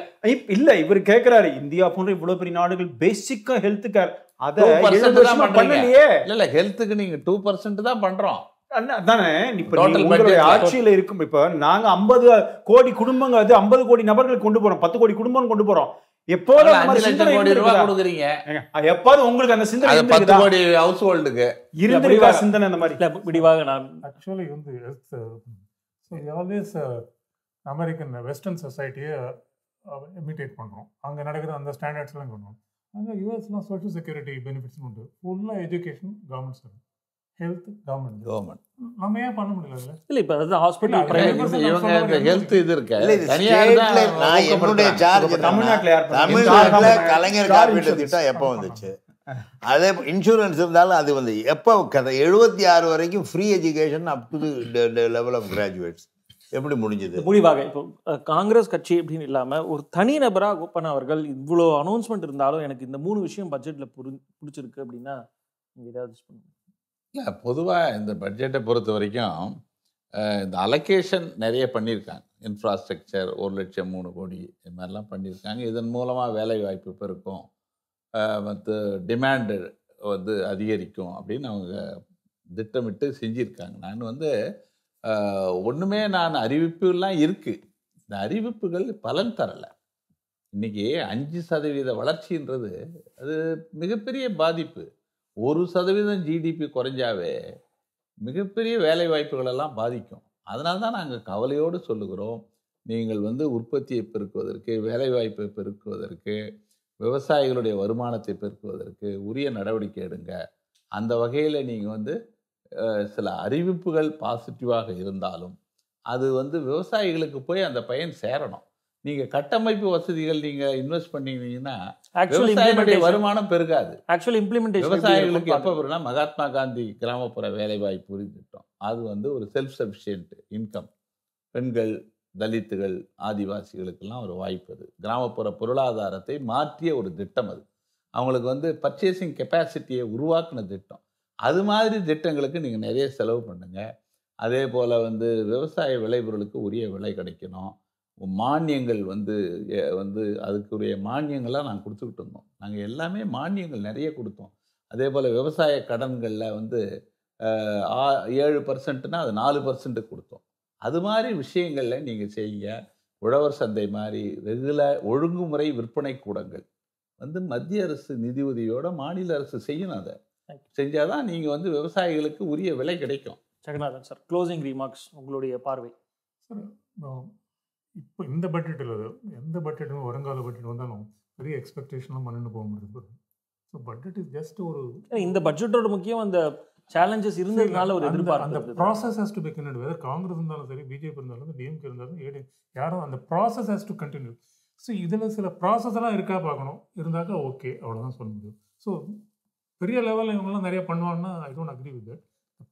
இல்ல. இவர் கேக்குறாரு, இந்தியா போன்ற இவ்வளவு பெரிய நாடுகள் பேசிக்கா ஹெல்த் கேர் அதை பண்ணலையே. இல்ல இல்ல ஹெல்த்துக்கு நீங்க டூ பர்சன்ட் தான் பண்றோம் தானே ஆட்சியில இருக்கும். இப்ப நாங்க ஐம்பது கோடி குடும்பங்கள் அது ஐம்பது கோடி நபர்கள் கொண்டு போறோம், பத்து கோடி குடும்பம் கொண்டு போறோம். அமெரிக்கன் வெஸ்டர்ன் சொசைட்டியை இமிடேட் பண்றோம், அங்க நடக்கிற அந்த ஸ்டாண்டர்ட்ஸ் எல்லாம் கொண்டோம். அங்க யூஎஸ்ல சோஷியல் செக்யூரிட்டி பெனிஃபிட்ஸ் உண்டு, ஃபுல்லா education government service, health government government. நம்ம ஏன் பண்ண முடியல? இல்லை, இப்போ அதாவது ஹாஸ்பிட்டல் பிரைவேட் ஹெல்த் இது இருக்கு. நான் என்னுடைய சார்ஜ் தமிழ்நாட்டில் தமிழ்நாட்டில் கலைஞர் காப்பீட்டு திட்டம் எப்போ வந்துச்சு, அதே இன்சூரன்ஸ் இருந்தாலும் அது வந்து எப்போ கதை எழுபத்தி ஆறு வரைக்கும் free education up to level of graduates எப்படி முடிஞ்சது? முடிவாக இப்போ காங்கிரஸ் கட்சி அப்படின்னு இல்லாமல் ஒரு தனிநபராக கோப்பன் அவர்கள் இவ்வளோ அனௌன்ஸ்மெண்ட் இருந்தாலும் எனக்கு இந்த மூணு விஷயம் பட்ஜெட்டில் பிடிச்சிருக்கு அப்படின்னா நீங்கள் ஏதாவது பண்ணுங்க. இல்லை, பொதுவாக இந்த பட்ஜெட்டை பொறுத்த வரைக்கும் இந்த அலோகேஷன் நிறைய பண்ணியிருக்காங்க. இன்ஃப்ராஸ்ட்ரக்சர் ஒரு லட்சம் மூணு கோடி இது மாதிரிலாம் பண்ணியிருக்காங்க. இதன் மூலமாக வேலை வாய்ப்பு பெருக்கும், மற்ற டிமாண்டு வந்து அதிகரிக்கும் அப்படின்னு அவங்க திட்டமிட்டு செஞ்சுருக்காங்க. நான் வந்து ஒன்றுமே நான் அறிவிப்புலாம் இருக்குது, இந்த அறிவிப்புகள் பலன் தரலை. இன்றைக்கி அஞ்சு சதவீத வளர்ச்சின்றது அது மிகப்பெரிய பாதிப்பு. ஒரு சதவீதம் ஜிடிபி குறைஞ்சாவே மிகப்பெரிய வேலை வாய்ப்புகளெல்லாம் பாதிக்கும். அதனால தான் நாங்கள் கவலையோடு சொல்லுகிறோம், நீங்கள் வந்து உற்பத்தியை பெருக்குவதற்கு, வேலைவாய்ப்பை பெருக்குவதற்கு, விவசாயிகளுடைய வருமானத்தை பெருக்குவதற்கு உரிய நடவடிக்கை எடுங்க. அந்த வகையில் நீங்கள் வந்து சில அறிவிப்புகள் பாசிட்டிவாக இருந்தாலும் அது வந்து விவசாயிகளுக்கு போய் அந்த பயன் சேரணும். நீங்கள் கட்டமைப்பு வசதிகள் நீங்கள் இன்வெஸ்ட் பண்ணிங்கன்னா விவசாயிகளுடைய வருமானம் பெருகாது. ஆக்சுவலி இம்ப்ளிமெண்டேஷன் விவசாயிகளுக்கு எப்போ வரும்னா மகாத்மா காந்தி கிராமப்புற வேலைவாய்ப்பு உறுதி திட்டம், அது வந்து ஒரு செல்ஃப் சஃபிஷியன்ட் இன்கம், பெண்கள், தலித்துகள், ஆதிவாசிகளுக்கெல்லாம் ஒரு வாய்ப்பு. அது கிராமப்புற பொருளாதாரத்தை மாற்றிய ஒரு திட்டம். அது அவங்களுக்கு வந்து பர்ச்சேசிங் கெப்பாசிட்டியை உருவாக்கின திட்டம். அது மாதிரி திட்டங்களுக்கு நீங்கள் நிறைய செலவு பண்ணுங்கள். அதே போல் வந்து விவசாய விளைபொருளுக்கு உரிய விலை கிடைக்கணும். மானியங்கள் வந்து வந்து அதுக்குரிய மானியங்கள்லாம் நாங்கள் கொடுத்துக்கிட்டு இருந்தோம். நாங்கள் எல்லாமே மானியங்கள் நிறைய கொடுத்தோம். அதே போல் விவசாய கடன்களில் வந்து ஏழு பர்சன்ட்னா அது நாலு பர்சன்ட்டுக்கு கொடுத்தோம். அது மாதிரி விஷயங்களில் நீங்கள் செய்யுங்க. உழவர் சந்தை மாதிரி ரெகுலர் ஒழுங்குமுறை விற்பனை கூடங்கள் வந்து மத்திய அரசு நிதியுதவியோட மாநில அரசு செய்யணும். அதை செஞ்சால் தான் நீங்கள் வந்து விவசாயிகளுக்கு உரிய விலை கிடைக்கும். ஜெகநாதன் சார், க்ளோசிங் ரீமார்க்ஸ் உங்களுடைய பார்வை. சார், இப்போ இந்த பட்ஜெட்டில் எந்த பட்ஜெட்டும் வருங்கால பட்ஜெட் வந்தாலும் பெரிய எக்ஸ்பெக்டேஷன்லாம் பண்ணிட்டு போக முடியாது. ஸோ பட்ஜெட் இஸ் ஜஸ்ட் ஒரு இந்த பட்ஜெட்டோட முக்கியம் அந்த சேலஞ்சஸ் இருந்ததுனால ஒரு எதிர்பார்ப்பு. அந்த process has to be continue. Whether Congress இருந்தாலும் சரி, பிஜேபி இருந்தாலும், டிஎம்கே இருந்தாலும், ஏடி யாரும் அந்த process has to continue. So இதில் சில ப்ராசஸ்லாம் இருக்கா பார்க்கணும். இருந்தாக்கா ஓகே, அவ்வளோதான் சொல்ல முடியும். ஸோ பெரிய லெவலில் இவங்கெல்லாம் நிறையா பண்ணுவாங்கன்னா I don't agree with that.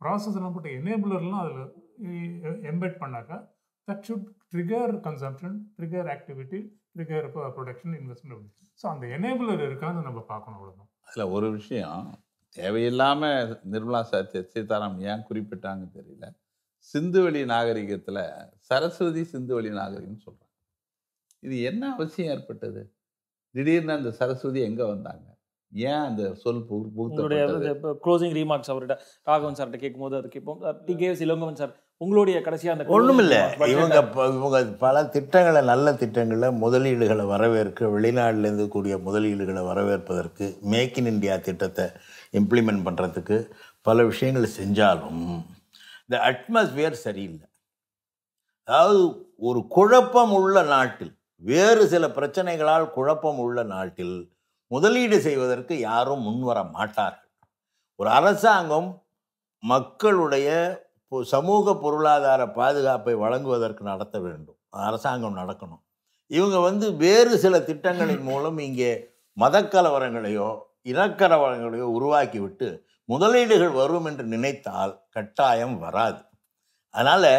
ப்ராசஸ்லாம் போட்டு எனேபிளர்லாம் அதில் எம்பெட் பண்ணாக்கா that should trigger consumption, trigger activity, trigger production, investment. So அந்த எனேபிளர் இருக்கான்னு நம்ம பார்க்கணும், அவ்வளோதான். அதில் ஒரு விஷயம் தேவையில்லாமல் நிர்மலா சீதாராமன் ஏன் குறிப்பிட்டாங்கன்னு தெரியல. சிந்துவெளி நாகரிகத்தில் சரஸ்வதி சிந்துவெளி நாகரிகம்னு சொல்கிறாங்க. இது என்ன அவசியம் ஏற்பட்டது? திடீர்னு அந்த சரஸ்வதி எங்கே வந்தாங்க? ஏன் அந்த சொல் புகுத்த? க்ளோசிங் ரீமார்க்ஸ் அவர்கிட்ட ராகவன் சார்கிட்ட கேட்கும் போது அது கேட்போம். டி.கே.எஸ். இளங்கோவன் சார், உங்களுடைய கடைசியாக அந்த ஒன்றும் இல்லை. இவங்க இவங்க பல திட்டங்களை, நல்ல திட்டங்களை, முதலீடுகளை வரவேற்க, வெளிநாட்டிலேருந்து கூடிய முதலீடுகளை வரவேற்பதற்கு, மேக் இன் இண்டியா திட்டத்தை இம்ப்ளிமெண்ட் பண்ணுறதுக்கு பல விஷயங்கள் செஞ்சாலும் இந்த அட்மாஸ்பியர் சரியில்லை. அதாவது ஒரு குழப்பம் உள்ள நாட்டில், வேறு சில பிரச்சனைகளால் குழப்பம் உள்ள நாட்டில் முதலீடு செய்வதற்கு யாரும் முன்வர மாட்டார்கள். ஒரு அரசாங்கம் மக்களுடைய சமூக பொருளாதார பாதுகாப்பை வழங்குவதற்கு நடத்த வேண்டும், அரசாங்கம் நடக்கணும். இவங்க வந்து வேறு சில திட்டங்களின் மூலம் இங்கே மதக்கலவரங்களையோ இனக்கலவரங்களையோ உருவாக்கிவிட்டு முதலீடுகள் வரும் என்று நினைத்தால் கட்டாயம் வராது. அதனால்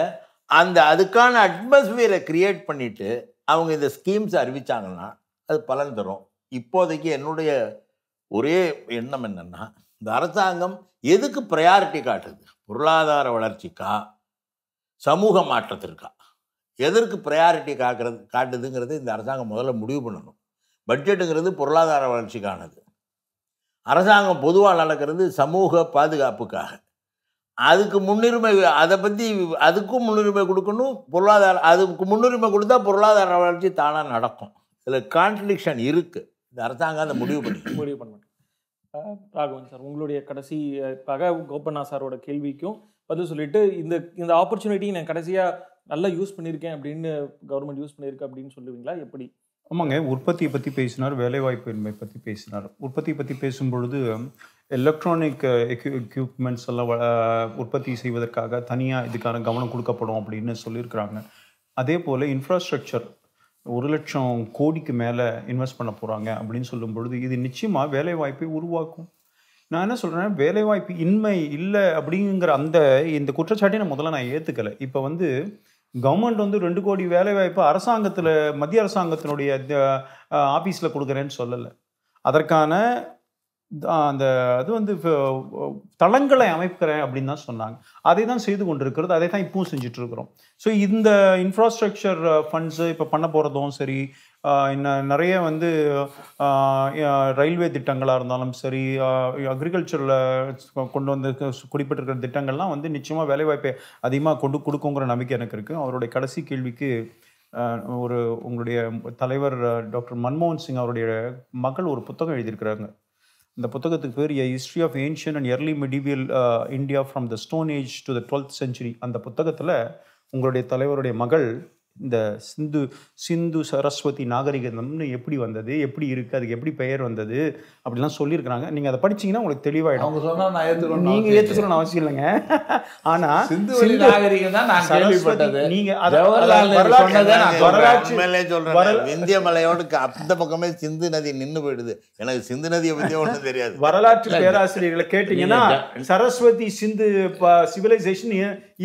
அந்த அதுக்கான அட்மாஸ்பியரை கிரியேட் பண்ணிவிட்டு அவங்க இந்த ஸ்கீம்ஸ் அறிவித்தாங்கன்னா அது பலன் தரும். இப்போதைக்கு என்னுடைய ஒரே எண்ணம் என்னென்னா, இந்த அரசாங்கம் எதுக்கு ப்ரையாரிட்டி காட்டுது? பொருளாதார வளர்ச்சிக்கா, சமூக மாற்றத்திற்கா? எதற்கு ப்ரையாரிட்டி காக்கிறது காட்டுதுங்கிறது இந்த அரசாங்கம் முதல்ல முடிவு பண்ணணும். பட்ஜெட்டுங்கிறது பொருளாதார வளர்ச்சிக்கானது, அரசாங்கம் பொதுவாக நடக்கிறது சமூக பாதுகாப்புக்காக. அதுக்கு முன்னுரிமை, அதை பற்றி அதுக்கும் முன்னுரிமை கொடுக்கணும். பொருளாதார அதுக்கு முன்னுரிமை கொடுத்தா பொருளாதார வளர்ச்சி தானாக நடக்கும். இதில் கான்ட்ரடிக்ஷன் இருக்குது. இந்த அரசாங்கம் அந்த முடிவு பண்ணி முடிவு பண்ண மாட்டேன். ராகவன் சார், உங்களுடைய கடைசியாக கோபண்ணா சாரோட கேள்விக்கும் பதில் சொல்லிட்டு இந்த இந்த ஆப்பர்ச்சுனிட்டி நான் கடைசியாக நல்லா யூஸ் பண்ணியிருக்கேன் அப்படின்னு கவர்மெண்ட் யூஸ் பண்ணியிருக்கேன் அப்படின்னு சொல்லுவீங்களா? எப்படி? ஆமாங்க, உற்பத்தியை பற்றி பேசினார், வேலைவாய்ப்பின்மை பற்றி பேசினார். உற்பத்தியை பற்றி பேசும்பொழுது எலக்ட்ரானிக் எக்யூ எக்யூப்மெண்ட்ஸ் எல்லாம் உற்பத்தி செய்வதற்காக தனியாக இதுக்கான கவனம் கொடுக்கப்படும் அப்படின்னு சொல்லியிருக்கிறாங்க. அதே போல் இன்ஃப்ராஸ்ட்ரக்சர் ஒரு லட்சம் கோடிக்கு மேலே இன்வெஸ்ட் பண்ண போகிறாங்க அப்படின்னு சொல்லும் பொழுது இது நிச்சயமாக வேலைவாய்ப்பை உருவாக்கும். நான் என்ன சொல்கிறேன், வேலைவாய்ப்பு இன்மை இல்லை அப்படிங்கிற அந்த இந்த குற்றச்சாட்டை நான் முதல்ல நான் ஏற்றுக்கலை. இப்போ வந்து கவர்மெண்ட் வந்து ரெண்டு கோடி வேலைவாய்ப்பு அரசாங்கத்தில், மத்திய அரசாங்கத்தினுடைய ஆஃபீஸில் கொடுக்குறேன்னு சொல்லலை. அதற்கான அந்த அது வந்து தளங்களை அமைக்கிறேன் அப்படின்னு தான் சொன்னாங்க. அதை தான் செய்து கொண்டிருக்கிறது, அதை தான் இப்பவும் செஞ்சுட்டு இருக்கிறோம். ஸோ இந்த இன்ஃப்ராஸ்ட்ரக்சர் ஃபண்ட்ஸு இப்போ பண்ண போகிறதும் சரி, இன்னும் நிறைய வந்து ரயில்வே திட்டங்களாக இருந்தாலும் சரி, அக்ரிகல்ச்சரில் கொண்டு வந்து குறிப்பிட்டிருக்கிற திட்டங்கள்லாம் வந்து நிச்சயமாக வேலைவாய்ப்பை அதிகமாக கொண்டு கொடுக்குங்கிற நம்பிக்கை எனக்கு இருக்குது. அவருடைய கடைசி கேள்விக்கு ஒரு உங்களுடைய தலைவர் டாக்டர் மன்மோகன் சிங் அவருடைய மகள் ஒரு புத்தகம் எழுதியிருக்கிறாங்க. இந்த புத்தகத்துக்கு பேர் a history of ancient and early medieval India from the stone age to the twelfth century. அந்த புத்தகத்தில் உங்களுடைய தலைவருடைய மகள் இந்த சிந்து சிந்து சரஸ்வதி நாகரிகம்னு எப்படி வந்தது, எப்படி இருக்குது, அதுக்கு எப்படி பெயர் வந்தது அப்படிலாம் சொல்லியிருக்கிறாங்க. நீங்கள் அதை படிச்சிங்கன்னா உங்களுக்கு தெளிவாயிடும். அவங்க சொன்னால் நான் ஏற்றுக்கணும், நீங்கள் ஏற்றுக்கணும்னு அவசியம் இல்லைங்க. ஆனால் சிந்து நாகரிகம் தான் நான் கேள்விப்பட்டது. நீங்கள் அதாவது இந்திய மலையோடு அந்த பக்கமே சிந்து நதி நின்று போயிடுது. எனக்கு சிந்து நதியை பற்றி ஒன்றும் தெரியாது. வரலாற்று பேராசிரியர்களை கேட்டிங்கன்னா சரஸ்வதி சிந்து சிவிலைசேஷன்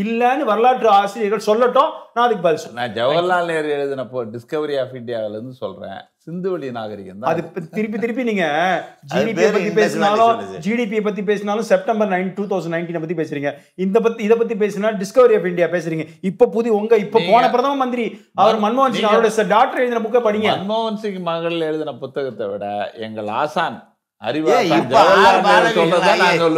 இல்லைன்னு வரலாற்று ஆசிரியர்கள் சொல்லட்டும், நான் அதுக்கு பதில் சொன்னேன். ஜவஹர்லால் நேரு எழுதின டிஸ்கவரி ஆஃப் இந்தியாவிலேருந்து சொல்கிறேன், சிந்துவெளி நாகரிகம் தான். அது திருப்பி திருப்பி நீங்கள் ஜிடிபியை பற்றி பேசினாலும் ஜிடிபியை பற்றி பேசினாலும் செப்டம்பர் நைன் டூ தௌசண்ட் நைன்டீனை பற்றி பேசுகிறீங்க. இந்த பற்றி இதை பற்றி பேசினா டிஸ்கவரி ஆஃப் இந்தியா பேசுகிறீங்க. இப்போ புது உங்கள் இப்போ போன பிரதம மந்திரி அவர் மன்மோகன் சிங் அவருடைய டாக்டர் எழுதின புக்கை படிங்க. மன்மோகன் சிங் மகள் எழுதின புத்தகத்தை விட எங்கள் ஆசான் அறிவாளர் வரலாற்று ஆசிரியர்கள்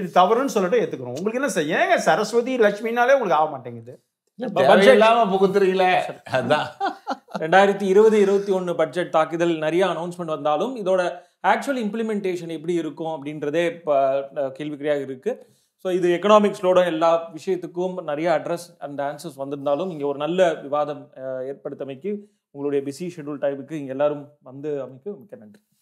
இது தவறுன்னு சொல்லிட்டு ஏத்துக்கிறோம். உங்களுக்கு என்ன செய்ய சரஸ்வதி லட்சுமினாலே உங்களுக்கு ஆக மாட்டேங்குது. ரெண்டாயிரத்தி இருபது இருபத்தி ஒன்னு பட்ஜெட் தாக்குதல் நிறைய அனௌன்ஸ்மெண்ட் வந்தாலும் இதோட ஆக்சுவல் இம்ப்ளிமெண்டேஷன் எப்படி இருக்கும் அப்படின்றதே இப்போ கேள்விக்குறியாக இருக்கு. ஸோ இது எக்கனாமிக் ஸ்லோடவுன் எல்லா விஷயத்துக்கும் நிறைய அட்ரஸ் அண்ட் ஆன்சர்ஸ் வந்திருந்தாலும் இங்கே ஒரு நல்ல விவாதம் ஏற்படுத்தமைக்கு உங்களுடைய பிஸி ஷெட்யூல் டைமுக்கு இங்கே எல்லாரும் வந்து அமைக்க மிக்க நன்றி.